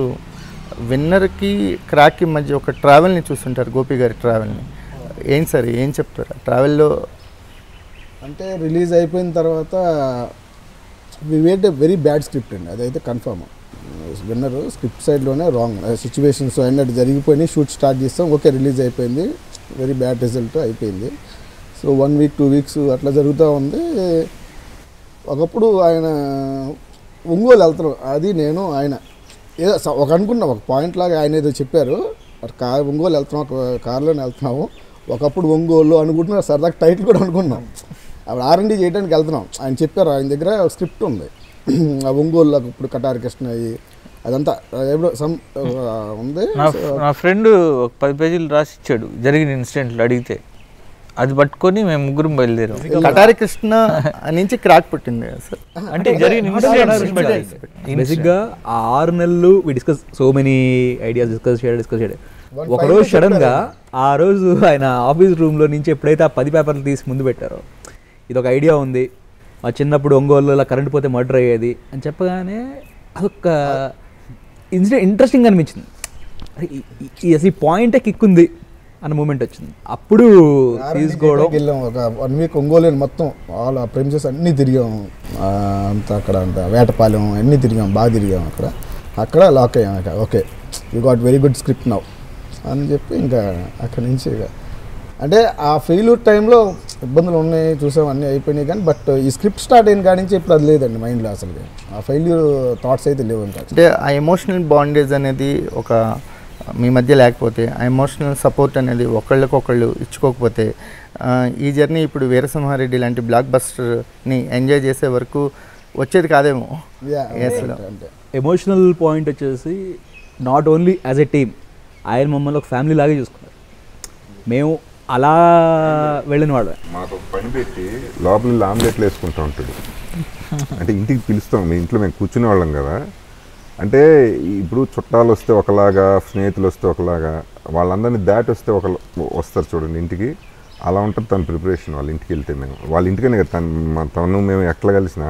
విన్నర్కి క్రాక్కి మధ్య ఒక ట్రావెల్ని చూస్తుంటారు, గోపి గారి ట్రావెల్ని, ఏం సార్ ఏం చెప్తారు ట్రావెల్లో? అంటే రిలీజ్ అయిపోయిన తర్వాత we wait a very bad script అండి, అదైతే కన్ఫర్మ్. విన్నర్ స్క్రిప్ట్ సైడ్లోనే రాంగ్ సిచ్యువేషన్స్ అన్నట్టు జరిగిపోయినాయి. షూట్ స్టార్ట్ చేస్తాం, ఓకే రిలీజ్ అయిపోయింది, వెరీ బ్యాడ్ రిజల్ట్ అయిపోయింది. సో 1 week 2 weeks అట్లా జరుగుతూ ఉంది. ఒకప్పుడు ఆయన ఒంగోలు వెళ్తాం, అది నేను ఆయన ఏదో ఒక అనుకున్నాం ఒక పాయింట్ లాగా ఆయన ఏదో చెప్పారు, ఒంగోలు వెళ్తున్నాం ఒక కారులోనే వెళ్తున్నాము. ఒకప్పుడు ఒంగోలు అనుకుంటున్నాం, సరదాగా టైటిల్ కూడా అనుకున్నాం. అప్పుడు R&D చేయడానికి వెళ్తున్నాం, ఆయన చెప్పారు ఆయన దగ్గర స్క్రిప్ట్ ఉంది ఆ ఒంగోలు ఇప్పుడు కటారి కృష్ణ అయ్యి అదంతా ఎప్పుడో సమ్ ఉంది. నా ఫ్రెండ్ 10 pages రాసి ఇచ్చాడు జరిగిన ఇన్సిడెంట్లు అడిగితే, అది పట్టుకొని మేము ముగ్గురు బయలుదేరాం. కటారి కృష్ణ నుంచి క్రాక్ పుట్టింది సార్. అంటే బేసిక్గా 6 months we discuss so many ideas, discuss చేయడం ఒకరోజు సడన్గా ఆ రోజు ఆయన ఆఫీస్ రూమ్లో నుంచి ఎప్పుడైతే ఆ 10 papers తీసి ముందు పెట్టారో, ఇది ఒక ఐడియా ఉంది, మా చిన్నప్పుడు ఒంగోలులో కరెంట్ పోతే మర్డర్ అయ్యేది అని చెప్పగానే అదొక ఇన్సిడెంట్ ఇంట్రెస్టింగ్ అనిపించింది. అసలు ఈ పాయింటే కిక్ ఉంది అన్న మూమెంట్ వచ్చింది. అప్పుడు తీసుకోవడం వెళ్ళాం, ఒక 1 week ఒంగోలు మొత్తం ఆల్ ప్రెమిసెస్ అన్నీ తిరిగాం, అంతా అక్కడ అంతా వేటపాలెం అన్నీ తిరిగాం, బాగా తిరిగాం. అక్కడ లాక్ అయ్యాం. Okay you got very good script now అని చెప్పి ఇంకా అక్కడ నుంచి అంటే ఆ ఫెయిల్యూర్ టైంలో ఇబ్బందులు ఉన్నాయి చూసాం, అన్నీ అయిపోయినాయి. కానీ బట్ ఈ స్క్రిప్ట్ స్టార్ట్ అయిన కాడి నుంచి ఇప్పుడు అది లేదండి మైండ్లో, అసలు ఆ ఫెయిల్యూర్ థాట్స్ అయితే లేవు. అంటే ఆ ఎమోషనల్ బాండేజ్ అనేది ఒక మీ మధ్య లేకపోతే ఆ ఎమోషనల్ సపోర్ట్ అనేది ఒకళ్ళకొకళ్ళు ఇచ్చుకోకపోతే ఈ జర్నీ ఇప్పుడు వీరసింహారెడ్డి లాంటి బ్లాక్ బస్టర్ని ఎంజాయ్ చేసే వరకు వచ్చేది కాదేమో. ఎమోషనల్ పాయింట్ వచ్చేసి not only as a team ఆయన మమ్మల్ని ఒక ఫ్యామిలీ లాగే చూసుకున్నారు. మేము అలా వెళ్ళిన వాడు మాకు పని పెట్టి లోపల ఆమ్లెట్లు వేసుకుంటూ ఉంటాడు. అంటే ఇంటికి పిలుస్తాం, మీ ఇంట్లో మేము కూర్చునే వాళ్ళం కదా. అంటే ఇప్పుడు చుట్టాలు వస్తే ఒకలాగా, స్నేహితులు వస్తే ఒకలాగా, వాళ్ళందరినీ దాటి వస్తే ఒక వస్తారు చూడండి ఇంటికి, అలా ఉంటుంది తన ప్రిపరేషన్. వాళ్ళ ఇంటికి వెళ్తే మేము వాళ్ళ ఇంటికనే కదా తను మేము ఎట్లా కలిసిన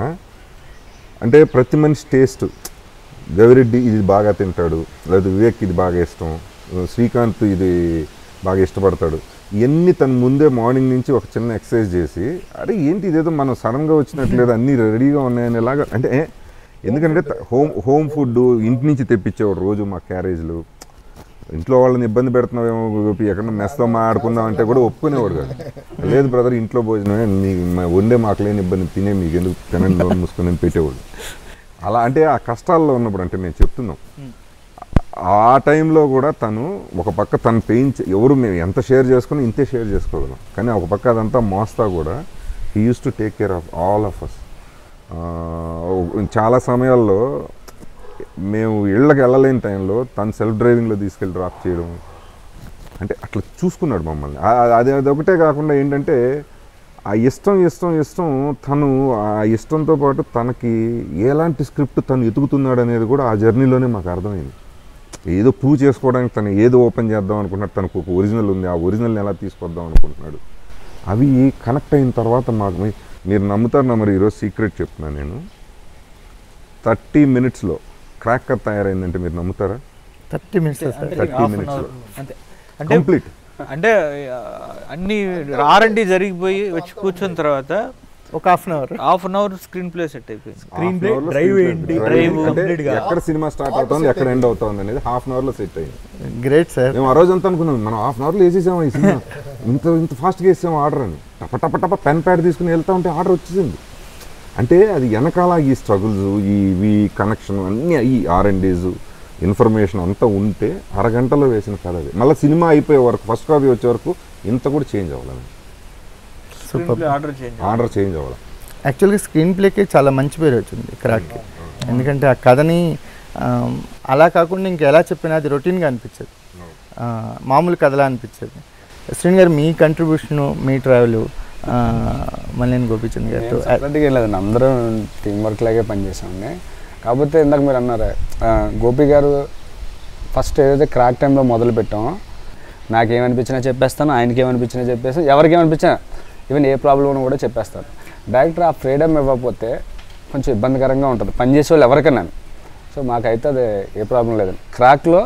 అంటే ప్రతి మనిషి టేస్ట్. గవిరెడ్డి ఇది బాగా తింటాడు, లేదా వివేక్ ఇది బాగా ఇష్టం, శ్రీకాంత్ ఇది బాగా ఇష్టపడతాడు. ఇవన్నీ తను ముందే మార్నింగ్ నుంచి ఒక చిన్న ఎక్సర్సైజ్ చేసి, అరే ఏంటి ఇదేదో మనం సడన్గా వచ్చినట్లేదు, అన్నీ రెడీగా ఉన్నాయనేలాగా. అంటే ఎందుకంటే హోమ్ ఫుడ్ ఇంటి నుంచి తెప్పించేవాడు రోజు మా క్యారేజ్లు. ఇంట్లో వాళ్ళని ఇబ్బంది పెడుతున్నావేమో గోపి, ఎక్కడ మెస్తో ఆడుకుందాం అంటే కూడా ఒప్పుకునేవాడు కాదు. లేదు బ్రదర్, ఇంట్లో భోజనమే, వండే మాకు లేని ఇబ్బంది, తినే మీకు ఎందుకు తినండి మూసుకొని పెట్టేవాడు. అలా అంటే ఆ కష్టాల్లో ఉన్నప్పుడు, అంటే మేము చెప్తున్నాం ఆ టైంలో కూడా తను ఒక పక్క తను పెయించే ఎవరు మేము ఎంత షేర్ చేసుకుని ఇంతే షేర్ చేసుకోగలం, కానీ ఒక పక్క అదంతా మోస్తా కూడా he use to take care of all of us. చాలా సమయాల్లో మేము ఇళ్ళకి వెళ్ళలేని టైంలో తను సెల్ఫ్ డ్రైవింగ్లో తీసుకెళ్ళి డ్రాప్ చేయడం, అంటే అట్లా చూసుకున్నాడు మమ్మల్ని. అది అదొకటే కాకుండా ఏంటంటే ఆ ఇష్టం ఇష్టం ఇష్టం తను ఆ ఇష్టంతో పాటు తనకి ఎలాంటి స్క్రిప్ట్ తను ఎతుకుతున్నాడు అనేది కూడా ఆ జర్నీలోనే మాకు అర్థమైంది. ఏదో ప్రూవ్ చేసుకోవడానికి తను ఏదో ఓపెన్ చేద్దాం అనుకుంటున్నాడు, తనకు ఒక ఒరిజినల్ ఉంది, ఆ ఒరిజినల్ని ఎలా తీసుకొద్దాం అనుకుంటున్నాడు. అవి కనెక్ట్ అయిన తర్వాత మాకు, మీరు నమ్ముతారు నా మరి ఈరోజు సీక్రెట్ చెప్తున్నాను నేను, 30 minutesలో క్రాకర్ తయారైందంటే మీరు నమ్ముతారా? 30 minutesలో కంప్లీట్. అంటే అన్ని R&D జరిగిపోయి వచ్చి కూర్చున్న తర్వాత ఒక half an hour screenplay set అయిపోయింది. స్క్రీన్ ప్లే డ్రైవ్ కంప్లీట్ గా ఎక్కడ సినిమా స్టార్ట్ అవుతుంది, ఎక్కడ ఎండ్ అవుతుంది అనేది హాఫ్ అన్ అవర్లో సెట్ అయింది. Great sir. మేము ఆ రోజు అంతా అనుకున్నాం మనం హాఫ్ అన్ అవర్లో వేసేసాము ఈ సినిమా, ఇంత ఫాస్ట్గా వేసాము ఆర్డర్ అని. టపటపటప పెన్ ప్యాడ్ తీసుకుని వెళ్తా ఉంటే ఆర్డర్ వచ్చేసింది. అంటే అది వెనకాల ఈ స్ట్రగుల్స్, ఇవి కనెక్షన్ అన్నీ, ఈ R&Ds, ఇన్ఫర్మేషన్ అంతా ఉంటే అరగంటలో వేసిన కథ అది. మళ్ళీ సినిమా అయిపోయే వరకు, ఫస్ట్ కాపీ వచ్చే వరకు ఇంత కూడా చేంజ్ అవ్వాలి, ఆర్డర్ చేంజ్ అవ్వాలి. యాక్చువల్గా స్క్రీన్ ప్లేకి చాలా మంచి పేరు వచ్చింది క్రాక్కి, ఎందుకంటే ఆ కథని అలా కాకుండా ఇంకెలా చెప్పినా అది రొటీన్గా అనిపించేది, మామూలు కథలా అనిపించేది. శ్రీని గారు, మీ కంట్రిబ్యూషను, మీ ట్రావెల్ మళ్ళీ గోపిచంద్ గారు అట్లాంటికి ఏం లేదండి, అందరం టీం వర్క్ లాగే పనిచేసామండి. కాకపోతే ఇందాక మీరు అన్నారు గోపి గారు ఫస్ట్ ఏదైతే క్రాక్ టైంలో మొదలు పెట్టామో, నాకేమనిపించినా చెప్పేస్తాను, ఆయనకి ఏమనిపించినా చెప్పేస్తాను, ఎవరికి ఏమనిపించినా ఈవెన్ ఏ ప్రాబ్లం కూడా చెప్పేస్తాను. డైరెక్టర్ ఆ ఫ్రీడమ్ ఇవ్వకపోతే కొంచెం ఇబ్బందికరంగా ఉంటుంది పనిచేసే వాళ్ళు ఎవరికైనా. సో మాకైతే అది ఏ ప్రాబ్లం లేదండి. క్రాక్లో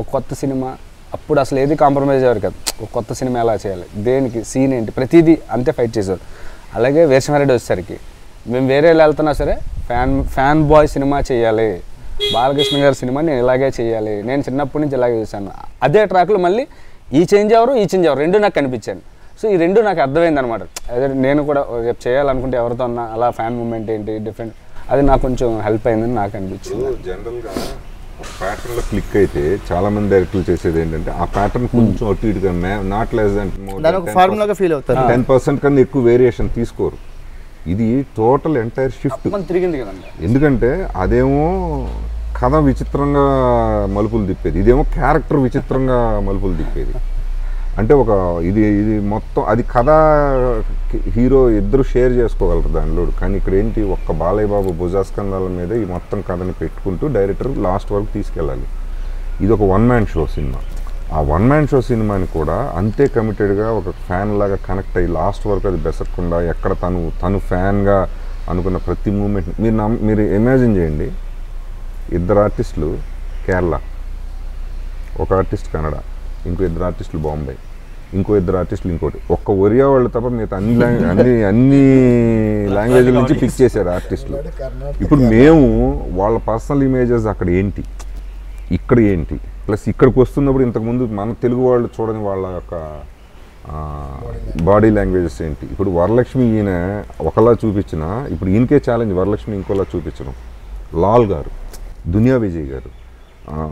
ఒక కొత్త సినిమా అప్పుడు అసలు ఏది కాంప్రమైజ్ అయ్యారు కదా, ఒక కొత్త సినిమా ఎలా చేయాలి, దేనికి సీన్ ఏంటి, ప్రతిదీ అంతే ఫైట్ చేశారు. అలాగే వీరసింహారెడ్డి వచ్చేసరికి మేము వేరే వెళ్తున్నా సరే ఫ్యాన్ బాయ్ సినిమా చేయాలి, బాలకృష్ణ గారి సినిమా నేను ఇలాగే చేయాలి, నేను చిన్నప్పటి నుంచి ఇలాగే చూశాను. అదే ట్రాక్లో మళ్ళీ ఈ చేంజ్ ఎవరు రెండు నాకు కనిపించాను. సో ఈ రెండు నాకు అర్థమైంది అనమాట. అదే నేను కూడా రేపు చేయాలనుకుంటే ఎవరితో ఉన్నా అలా ఫ్యాన్ మూమెంట్ ఏంటి డిఫరెంట్, అది నాకు కొంచెం హెల్ప్ అయిందని నాకు అనిపించింది. జనరల్గా ప్యాటర్న్లో క్లిక్ అయితే చాలా మంది డైరెక్టర్లు చేసేది ఏంటంటే ఆ ప్యాటర్న్ కొంచెం అటు ఇటుగా నాట్ లెస్ దాన్ 10% కన్నా ఎక్కువ వేరియేషన్ తీసుకోరు. ఇది టోటల్ ఎంటైర్ షిఫ్ట్ తిరిగింది కదండి. ఎందుకంటే అదేమో కథ విచిత్రంగా మలుపులు తిప్పేది, ఇదేమో క్యారెక్టర్ విచిత్రంగా మలుపులు తిప్పేది. అంటే ఒక ఇది మొత్తం అది కథ హీరో ఇద్దరు షేర్ చేసుకోగలరు దానిలో, కానీ ఇక్కడ ఏంటి ఒక్క బాలయ్య బాబు భుజాస్కంధాల మీద ఈ మొత్తం కథని పెట్టుకుంటూ డైరెక్టర్ లాస్ట్ వరకు తీసుకెళ్ళాలి. ఇది ఒక వన్ మ్యాన్ షో సినిమా. ఆ వన్ మ్యాన్ షో సినిమాని కూడా అంతే కమిటెడ్గా ఒక ఫ్యాన్ లాగా కనెక్ట్ అయ్యి లాస్ట్ వరకు అది బెసరకుండా ఎక్కడ తను ఫ్యాన్గా అనుకున్న ప్రతి మూమెంట్ మీరు ఇమాజిన్ చేయండి. ఇద్దరు ఆర్టిస్టులు కేరళ, ఒక ఆర్టిస్ట్ కన్నడ, ఇంకో ఇద్దరు ఆర్టిస్టులు బాంబే, ఇంకో ఇద్దరు ఆర్టిస్టులు ఇంకోటి, ఒక్క ఒరియా వాళ్ళు తప్ప మిగతా అన్ని లాంగ్వేజ్ల నుంచి పిక్ చేశారు ఆర్టిస్టులు. ఇప్పుడు మేము వాళ్ళ పర్సనల్ ఇమేజెస్ అక్కడ ఏంటి, ఇక్కడ ఏంటి, ప్లస్ ఇక్కడికి వస్తున్నప్పుడు ఇంతకుముందు మన తెలుగు వాళ్ళు చూడని వాళ్ళ యొక్క బాడీ లాంగ్వేజెస్ ఏంటి. ఇప్పుడు వరలక్ష్మి ఈయన ఒకలా చూపించిన, ఇప్పుడు ఈయనకే ఛాలెంజ్ వరలక్ష్మి ఇంకోలా చూపించడం. లాల్ గారు, దునియా విజయ్ గారు,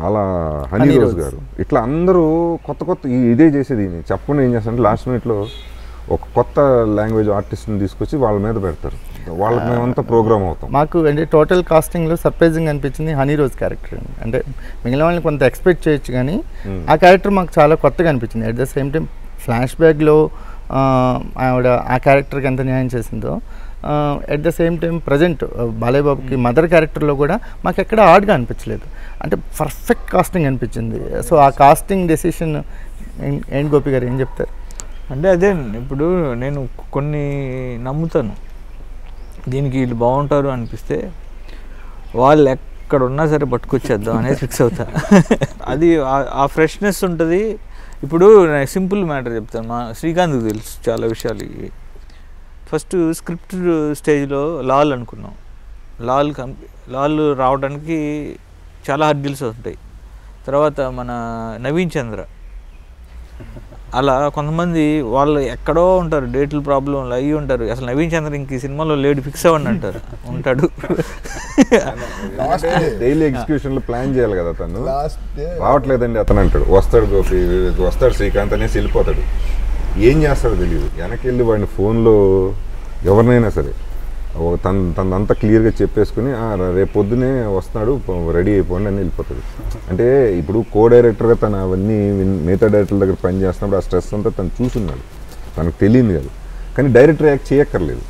అలా హనీ రోజ్ గారు ఇట్లా అందరూ కొత్త కొత్త ఇదే చేసేది చెప్పకుండా ఏం చేస్తారంటే లాస్ట్ మినిట్లో ఒక కొత్త లాంగ్వేజ్ ఆర్టిస్ట్ని తీసుకొచ్చి వాళ్ళ మీద పెడతారు. వాళ్ళకి మేమంతా ప్రోగ్రామ్ అవుతాం. మాకు అంటే టోటల్ కాస్టింగ్లో సర్ప్రైజింగ్ అనిపించింది హనీ రోజ్ క్యారెక్టర్ అండి. అంటే మిగిలిన వాళ్ళని కొంత ఎక్స్పెక్ట్ చేయొచ్చు కానీ ఆ క్యారెక్టర్ మాకు చాలా కొత్తగా అనిపించింది. At the same time flash బ్యాక్లో ఆవిడ ఆ క్యారెక్టర్కి ఎంత న్యాయం చేసిందో at the same time present Balayya బాబుకి మదర్ క్యారెక్టర్లో కూడా మాకు ఎక్కడ ఆడ్గా అనిపించలేదు. అంటే పర్ఫెక్ట్ కాస్టింగ్ అనిపించింది. సో ఆ కాస్టింగ్ డెసిషన్ ఏంటి గోపి గారు ఏం చెప్తారు అంటే? అదే ఇప్పుడు నేను కొన్ని నమ్ముతాను, దీనికి వీళ్ళు బాగుంటారు అనిపిస్తే వాళ్ళు ఎక్కడ ఉన్నా సరే పట్టుకొచ్చేద్దాం అనేది ఫిక్స్ అవుతా. అది ఆ ఫ్రెష్నెస్ ఉంటుంది. ఇప్పుడు సింపుల్ మ్యాటర్ చెప్తాను, మా శ్రీకాంత్కి తెలుసు చాలా విషయాలు. ఫస్ట్ స్క్రిప్ట్ స్టేజ్లో లాల్ అనుకున్నాం, లాల్ రావడానికి చాలా హర్డిల్స్ ఉంటాయి. తర్వాత మన నవీన్ చంద్ర, అలా కొంతమంది వాళ్ళు ఎక్కడో ఉంటారు, డేట్ల ప్రాబ్లంలు అయ్యి ఉంటారు. అసలు నవీన్ చంద్ర ఇంక ఈ సినిమాలో లేడు ఫిక్స్ అవ్వండి అంటారు, ఉంటాడు. డైలీ ఎగ్జిక్యూషన్ లో ప్లాన్ చేయాలి కదా, అతను రావట్లేదండి అతను అంటాడు, వస్తాడు శ్రీకాంత్ అనేసి వెళ్ళిపోతాడు. ఏం చేస్తాడో తెలియదు. వెనక్కి వెళ్ళి వాడిని ఫోన్లో ఎవరినైనా సరే తనంతా క్లియర్గా చెప్పేసుకుని రేపు పొద్దునే వస్తున్నాడు రెడీ అయిపోండి అని వెళ్ళిపోతాడు. అంటే ఇప్పుడు కో డైరెక్టర్గా తను అవన్నీ మిగతా డైరెక్టర్ దగ్గర పని చేస్తున్నప్పుడు ఆ స్ట్రెస్ అంతా తను చూస్తున్నాడు, తనకు తెలియదు కదా. కానీ డైరెక్టర్ యాక్ట్ చేయక్కర్లేదు,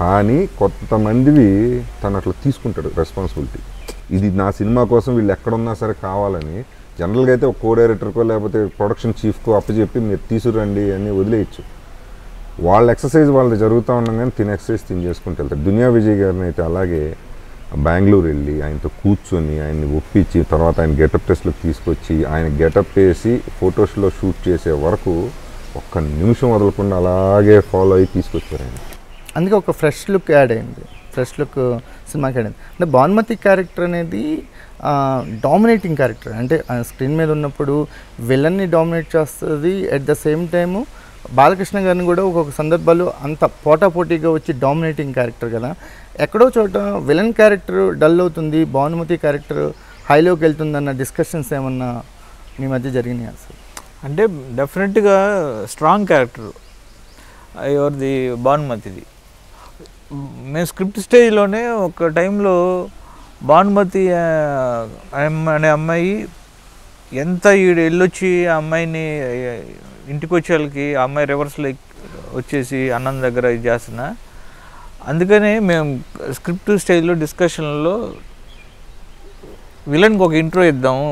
కానీ కొంతమందివి తను అట్లా తీసుకుంటాడు రెస్పాన్సిబిలిటీ. ఇది నా సినిమా కోసం వీళ్ళు ఎక్కడున్నా సరే కావాలని జనరల్గా అయితే ఒక కో డైరెక్టర్కో లేకపోతే ప్రొడక్షన్ చీఫ్కో అప్పచెప్పి మీరు తీసుకురండి అని వదిలేయచ్చు. వాళ్ళ ఎక్సర్సైజ్ వాళ్ళు జరుగుతూ ఉన్నాం కానీ తిన ఎక్సర్సైజ్ తిని చేసుకుంటూ వెళ్తారు. దునియా విజయ్ గారిని అయితే అలాగే బెంగళూరు వెళ్ళి ఆయనతో కూర్చొని ఆయన్ని ఒప్పించి తర్వాత ఆయన గెటప్ టెస్ట్లోకి తీసుకొచ్చి ఆయన గెటప్ వేసి ఫొటోస్లో షూట్ చేసే వరకు ఒక్క నిమిషం వదలకుండా అలాగే ఫాలో అయ్యి తీసుకొచ్చారు ఆయన. అందుకే ఒక ఫ్రెష్ లుక్ యాడ్ అయింది, ఫ్రెష్ లుక్ సినిమాకి యాడ్ అయింది. అంటే భానుమతి క్యారెక్టర్ అనేది డామినేటింగ్ క్యారెక్టర్. అంటే స్క్రీన్ మీద ఉన్నప్పుడు విలన్ని డామినేట్ చేస్తుంది, at the same time Balakrishna గారిని కూడా ఒక్కొక్క సందర్భాలు అంత పోటాపోటీగా వచ్చి డామినేటింగ్ క్యారెక్టర్ కదా. ఎక్కడో చోట విలన్ క్యారెక్టర్ డల్ అవుతుంది, భానుమతి క్యారెక్టర్ హైలోకి వెళ్తుంది అన్న డిస్కషన్స్ ఏమన్నా మీ మధ్య జరిగినాయి అసలు? అంటే డెఫినెట్గా స్ట్రాంగ్ క్యారెక్టర్ ఎవరిది, భానుమతిది. మేము స్క్రిప్ట్ స్టేజ్లోనే ఒక టైంలో భానుమతి అనే అమ్మాయి ఎంత వెళ్ళొచ్చి ఆ అమ్మాయిని ఇంటికి వచ్చే వాళ్ళకి ఆ అమ్మాయి రివర్స్లో వచ్చేసి అన్నం దగ్గర ఇది చేస్తున్నా, అందుకనే మేము స్క్రిప్ట్ స్టేజ్లో డిస్కషన్లో విలన్కి ఒక ఇంట్రో ఇద్దాము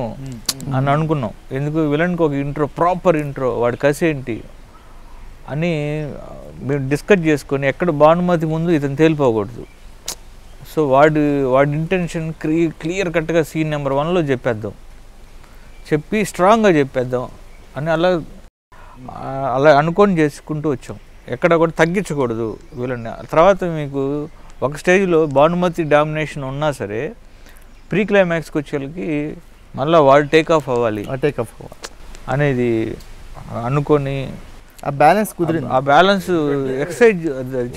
అని అనుకున్నాం. ఎందుకు విలన్కి ఒక ఇంట్రో, ప్రాపర్ ఇంట్రో, వాడి కసి ఏంటి అని మేము డిస్కస్ చేసుకొని ఎక్కడ భానుమతి ముందు ఇతను తేలిపోకూడదు, సో వాడి ఇంటెన్షన్ క్లియర్ కట్గా సీన్ నెంబర్ 1లో చెప్పేద్దాం, చెప్పి స్ట్రాంగ్గా చెప్పేద్దాం అని అలా అనుకొని చేసుకుంటూ వచ్చాం. ఎక్కడ కూడా తగ్గించకూడదు వీళ్ళని. తర్వాత మీకు ఒక స్టేజ్లో భానుమతి డామినేషన్ ఉన్నా సరే ప్రీ క్లైమాక్స్కి వచ్చేళ్ళకి మళ్ళీ వాళ్ళు టేక్ ఆఫ్ అవ్వాలి అనేది అనుకొని ఆ బ్యాలెన్స్ కుదిరింది. ఆ బ్యాలెన్స్ ఎక్సైజ్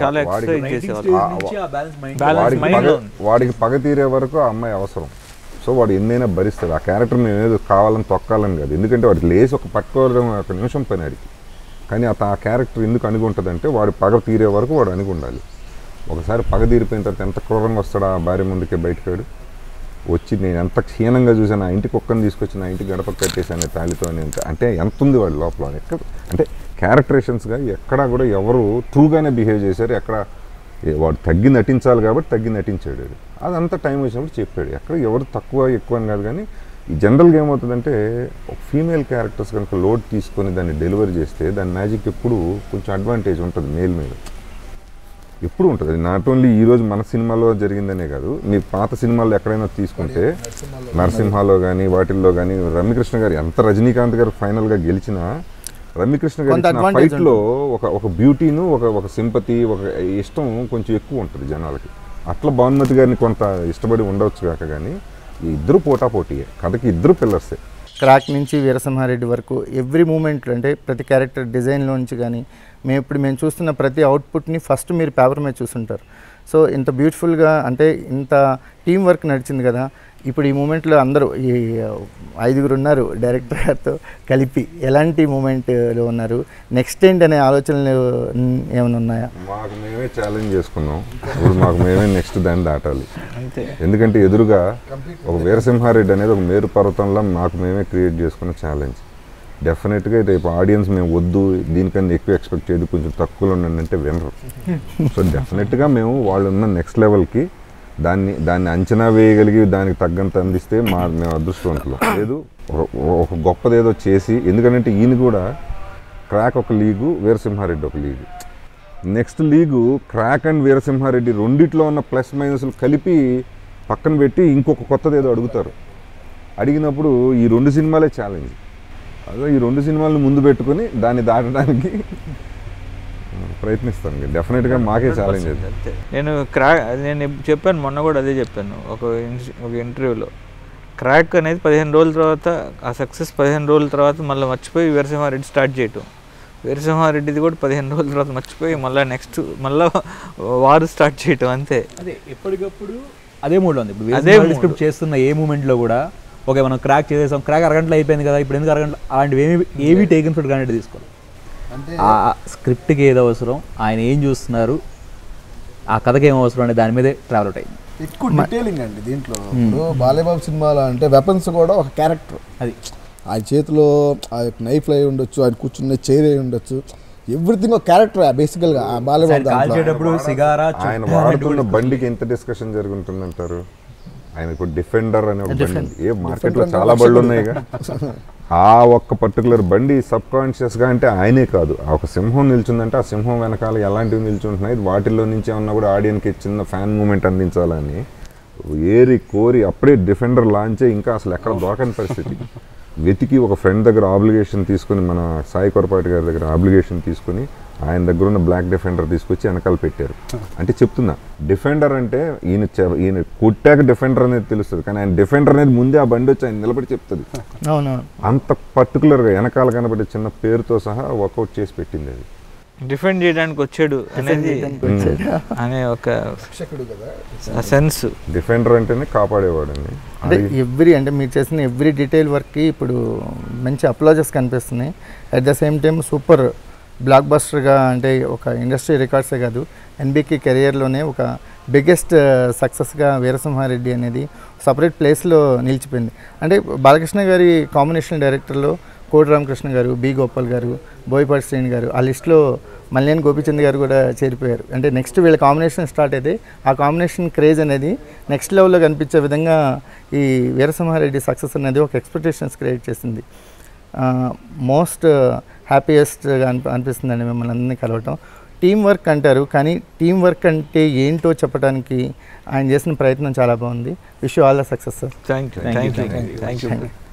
చాలా ఎక్సైజ్ చేసేవాళ్ళు. వాడికి పగ తీరే వరకు ఆ అమ్మాయి అవసరం, సో వాడు ఎన్నైనా భరిస్తాడు. ఆ క్యారెక్టర్ నేను ఏదో కావాలని తొక్కాలని కాదు, ఎందుకంటే వాడికి లేచి ఒక పట్టుకోవడం ఒక నిమిషం పని అడిగి. కానీ ఆ క్యారెక్టర్ ఎందుకు అనుకుంటుందంటే వాడు పగ తీరే వరకు వాడు అనుకుండాలి. ఒకసారి పగ తీరిపోయిన తర్వాత ఎంత క్రూరంగా వస్తాడు ఆ భార్య ముందుకే బయటకు వాడు వచ్చి, నేను ఎంత క్షీణంగా చూసాను, ఆ ఇంటి కుక్కని తీసుకొచ్చి నా ఇంటి గడప కట్టేసాను తాళితో అని. అంటే ఎంత ఉంది వాడు లోపల అంటే క్యారెక్టరేషన్స్గా ఎక్కడా కూడా ఎవరు ట్రూగానే బిహేవ్ చేశారు. ఎక్కడ వాడు తగ్గి నటించాలి కాబట్టి తగ్గి నటించాడు, అదంతా టైం వచ్చినప్పుడు చెప్పాడు. ఎక్కడ ఎవరు తక్కువ ఎక్కువ అని కాదు, కానీ ఈ జనరల్గా ఏమవుతుందంటే ఒక ఫీమేల్ క్యారెక్టర్స్ కనుక లోడ్ తీసుకొని దాన్ని డెలివరీ చేస్తే దాని మ్యాజిక్ ఎప్పుడు కొంచెం అడ్వాంటేజ్ ఉంటుంది మేల్ మీద ఎప్పుడు ఉంటుంది. అది నాట్ ఓన్లీ ఈరోజు మన సినిమాలో జరిగిందనే కాదు, మీ పాత సినిమాల్లో ఎక్కడైనా తీసుకుంటే నరసింహలో కానీ వాటిల్లో కానీ రమ్యకృష్ణ గారు ఎంత రజనీకాంత్ గారు ఫైనల్గా గెలిచినా రమ్యకృష్ణ గారి ఫైట్లో ఒక బ్యూటీను ఒక సింపతి ఒక ఇష్టం కొంచెం ఎక్కువ ఉంటుంది జనాలకి. అట్లా భానుమతి గారిని కొంత ఇష్టపడి ఉండవచ్చు కాక, కానీ ఇద్దరు పోటాపోటీయే కథకి, ఇద్దరు పిల్లర్సే. క్రాక్ నుంచి వీరసింహారెడ్డి వరకు ఎవ్రీ మూమెంట్లో అంటే ప్రతి క్యారెక్టర్ డిజైన్లో నుంచి కానీ మేము చూస్తున్న ప్రతి అవుట్పుట్ని ఫస్ట్ మీరు పేపర్ మీద చూస్తుంటారు. సో ఇంత బ్యూటిఫుల్గా అంటే ఇంత టీం వర్క్ నడిచింది కదా, ఇప్పుడు ఈ మూమెంట్ లో అందరూ ఈ ఐదుగురు ఉన్నారు డైరెక్టర్ తో కలిపి ఎలాంటి మూమెంట్ లో ఉన్నారు నెక్స్ట్ ఏంటి అనే ఆలోచనలు ఏమను ఉన్నాయా మాకు మేమే ఛాలెంజ్ చేసుకున్నాం ఇప్పుడు మాకు మేమే నెక్స్ట్ దాన్ని దాటాలి అంతే ఎందుకంటే ఎదురుగా ఒక వీరసింహారెడ్డి అనేది ఒక మేరు పర్వతంలో మాకు మేమే క్రియేట్ చేసుకున్న ఛాలెంజ్ డెఫినెట్‌గా రేపు ఆడియన్స్ మేము వద్దు దీనికన్నా ఎక్కువ ఎక్స్పెక్ట్ చేయదు కొంచెం తక్కువలో ఉండండి అంటే వినరు సో డెఫినెట్‌గా మేము వాళ్ళు ఉన్న నెక్స్ట్ లెవెల్ కి దాన్ని దాన్ని అంచనా వేయగలిగి దానికి తగ్గంత అందిస్తే మా మేము అదృష్టవంతులు లేదు ఒక గొప్పది ఏదో చేసి ఎందుకంటే ఈయన కూడా క్రాక్ ఒక లీగు వీరసింహారెడ్డి ఒక league next league crack and Veera Simha Reddy రెండిట్లో ఉన్న ప్లస్ మైనస్లు కలిపి పక్కన పెట్టి ఇంకొక కొత్తది ఏదో అడుగుతారు అడిగినప్పుడు ఈ రెండు సినిమాలే ఛాలెంజ్ అదే ఈ రెండు సినిమాలను ముందు పెట్టుకొని దాన్ని దాటడానికి ప్రయత్నిస్తాను డెఫినెట్గా మాకే ఛాలెంజ్ నేను చెప్పాను మొన్న కూడా అదే చెప్పాను ఒక ఇంటర్వ్యూలో క్రాక్ అనేది 15 రోజుల తర్వాత ఆ సక్సెస్ 15 రోజుల తర్వాత మళ్ళీ మర్చిపోయి వీరసింహారెడ్డి స్టార్ట్ చేయటం వీరసింహారెడ్డిది కూడా 15 రోజుల తర్వాత మర్చిపోయి మళ్ళీ నెక్స్ట్ మళ్ళీ వారు స్టార్ట్ చేయటం అంతే అదే ఎప్పటికప్పుడు అదే మూడ్లో ఉంది ఇప్పుడు అదే స్క్రిప్ట్ చేస్తున్న ఏ మూమెంట్లో కూడా ఓకే మనం క్రాక్ చేసేసాం క్రాక్ అరగంటలు అయిపోయింది కదా ఇప్పుడు ఎందుకు అరగంటలు అలాంటివి ఏవి టేకన్ ఫర్ గ్రాంటెడ్ తీసుకోవాలి ఆ స్క్రిప్ట్కి ఏదో అవసరం ఆయన ఏం చూస్తున్నారు ఆ కథకి ఏం అవసరం అంటే దాని మీదే ట్రావెల్ అవుట్ అయింది ఎక్కువ డీటెయిలింగ్ అండి దీంట్లో బాలేబాబు సినిమాలో అంటే వెపన్స్ కూడా ఒక క్యారెక్టర్ అది ఆయన చేతిలో నైఫ్ అయి ఉండొచ్చు ఆయన కూర్చున్న చైర్ అయి ఉండొచ్చు ఎవ్రీథింగ్ ఒక క్యారెక్టర్ బేసికల్గా బాలేబాబు బండికి ఎంత డిస్కషన్ జరుగుతుంది అంటారు ఆయనకు డిఫెండర్ అనే ఒక బండి ఏ మార్కెట్లో చాలా బళ్ళు ఉన్నాయి ఆ ఒక్క పర్టికులర్ బండి సబ్ కాన్షియస్గా అంటే ఆయనే కాదు ఆ ఒక సింహం నిల్చుందంటే ఆ సింహం వెనకాల ఎలాంటివి నిల్చుంటున్నాయి వాటిల్లో నుంచి ఏమన్నా కూడా ఆడియన్స్కి చిన్న ఫ్యాన్ మూమెంట్ అందించాలని ఏరి కోరి అప్పుడే డిఫెండర్ లాంచే ఇంకా అసలు ఎక్కడ దొరకని పరిస్థితి వెతికి ఒక ఫ్రెండ్ దగ్గర ఆబ్లిగేషన్ తీసుకుని మన సాయి కొరపాటి గారి దగ్గర ఆబ్లిగేషన్ తీసుకుని ఆయన దగ్గర ఉన్న బ్లాక్ డిఫెండర్ తీసుకొచ్చి వెనకాల పెట్టారు అంటే చెప్తున్నా డిఫెండర్ అంటే ఈయన కొట్టాక డిఫెండర్ అనేది తెలుస్తుంది కానీ ఆయన డిఫెండర్ అనేది ముందే ఆ బండి వచ్చి ఆయన నిలబడి చెప్తుంది అంత పర్టికులర్గా వెనకాల కనబడే చిన్న పేరుతో సహా వర్కౌట్ చేసి పెట్టింది అది డిఫెండ్ చేయడానికి వచ్చాడు అనేది అనే ఒక సెన్స్ డిఫెండర్ అంటేనే కాపాడేవాడు అండి అంటే ఎవ్రీ అంటే మీరు చేసిన ఎవ్రీ డీటెయిల్ వర్క్కి ఇప్పుడు మంచి అప్లాజెస్ కనిపిస్తున్నాయి at the same time super block బస్టర్గా అంటే ఒక ఇండస్ట్రీ రికార్డ్సే కాదు ఎన్బికే కెరియర్లోనే ఒక బిగ్గెస్ట్ సక్సెస్గా వీరసింహారెడ్డి అనేది సపరేట్ ప్లేస్లో నిలిచిపోయింది అంటే బాలకృష్ణ గారి కాంబినేషన్ డైరెక్టర్లో కోడ్రామ్ కృష్ణ గారు బి. గోపాల్ గారు బోయపాటి శ్రేణి గారు ఆ లిస్ట్లో మలినేని గోపిచంద్ గారు కూడా చేరిపోయారు అంటే నెక్స్ట్ వీళ్ళ కాంబినేషన్ స్టార్ట్ అయితే ఆ కాంబినేషన్ క్రేజ్ అనేది నెక్స్ట్ లెవెల్లో కనిపించే విధంగా ఈ వీరసింహారెడ్డి సక్సెస్ అనేది ఒక ఎక్స్పెక్టేషన్స్ క్రియేట్ చేసింది మోస్ట్ హ్యాపీయెస్ట్గా అనిపిస్తుందండి మిమ్మల్ని అందరినీ కలవటం టీం వర్క్ అంటారు కానీ టీం వర్క్ అంటే ఏంటో చెప్పడానికి ఆయన చేసిన ప్రయత్నం చాలా బాగుంది wish you all the success sir thank you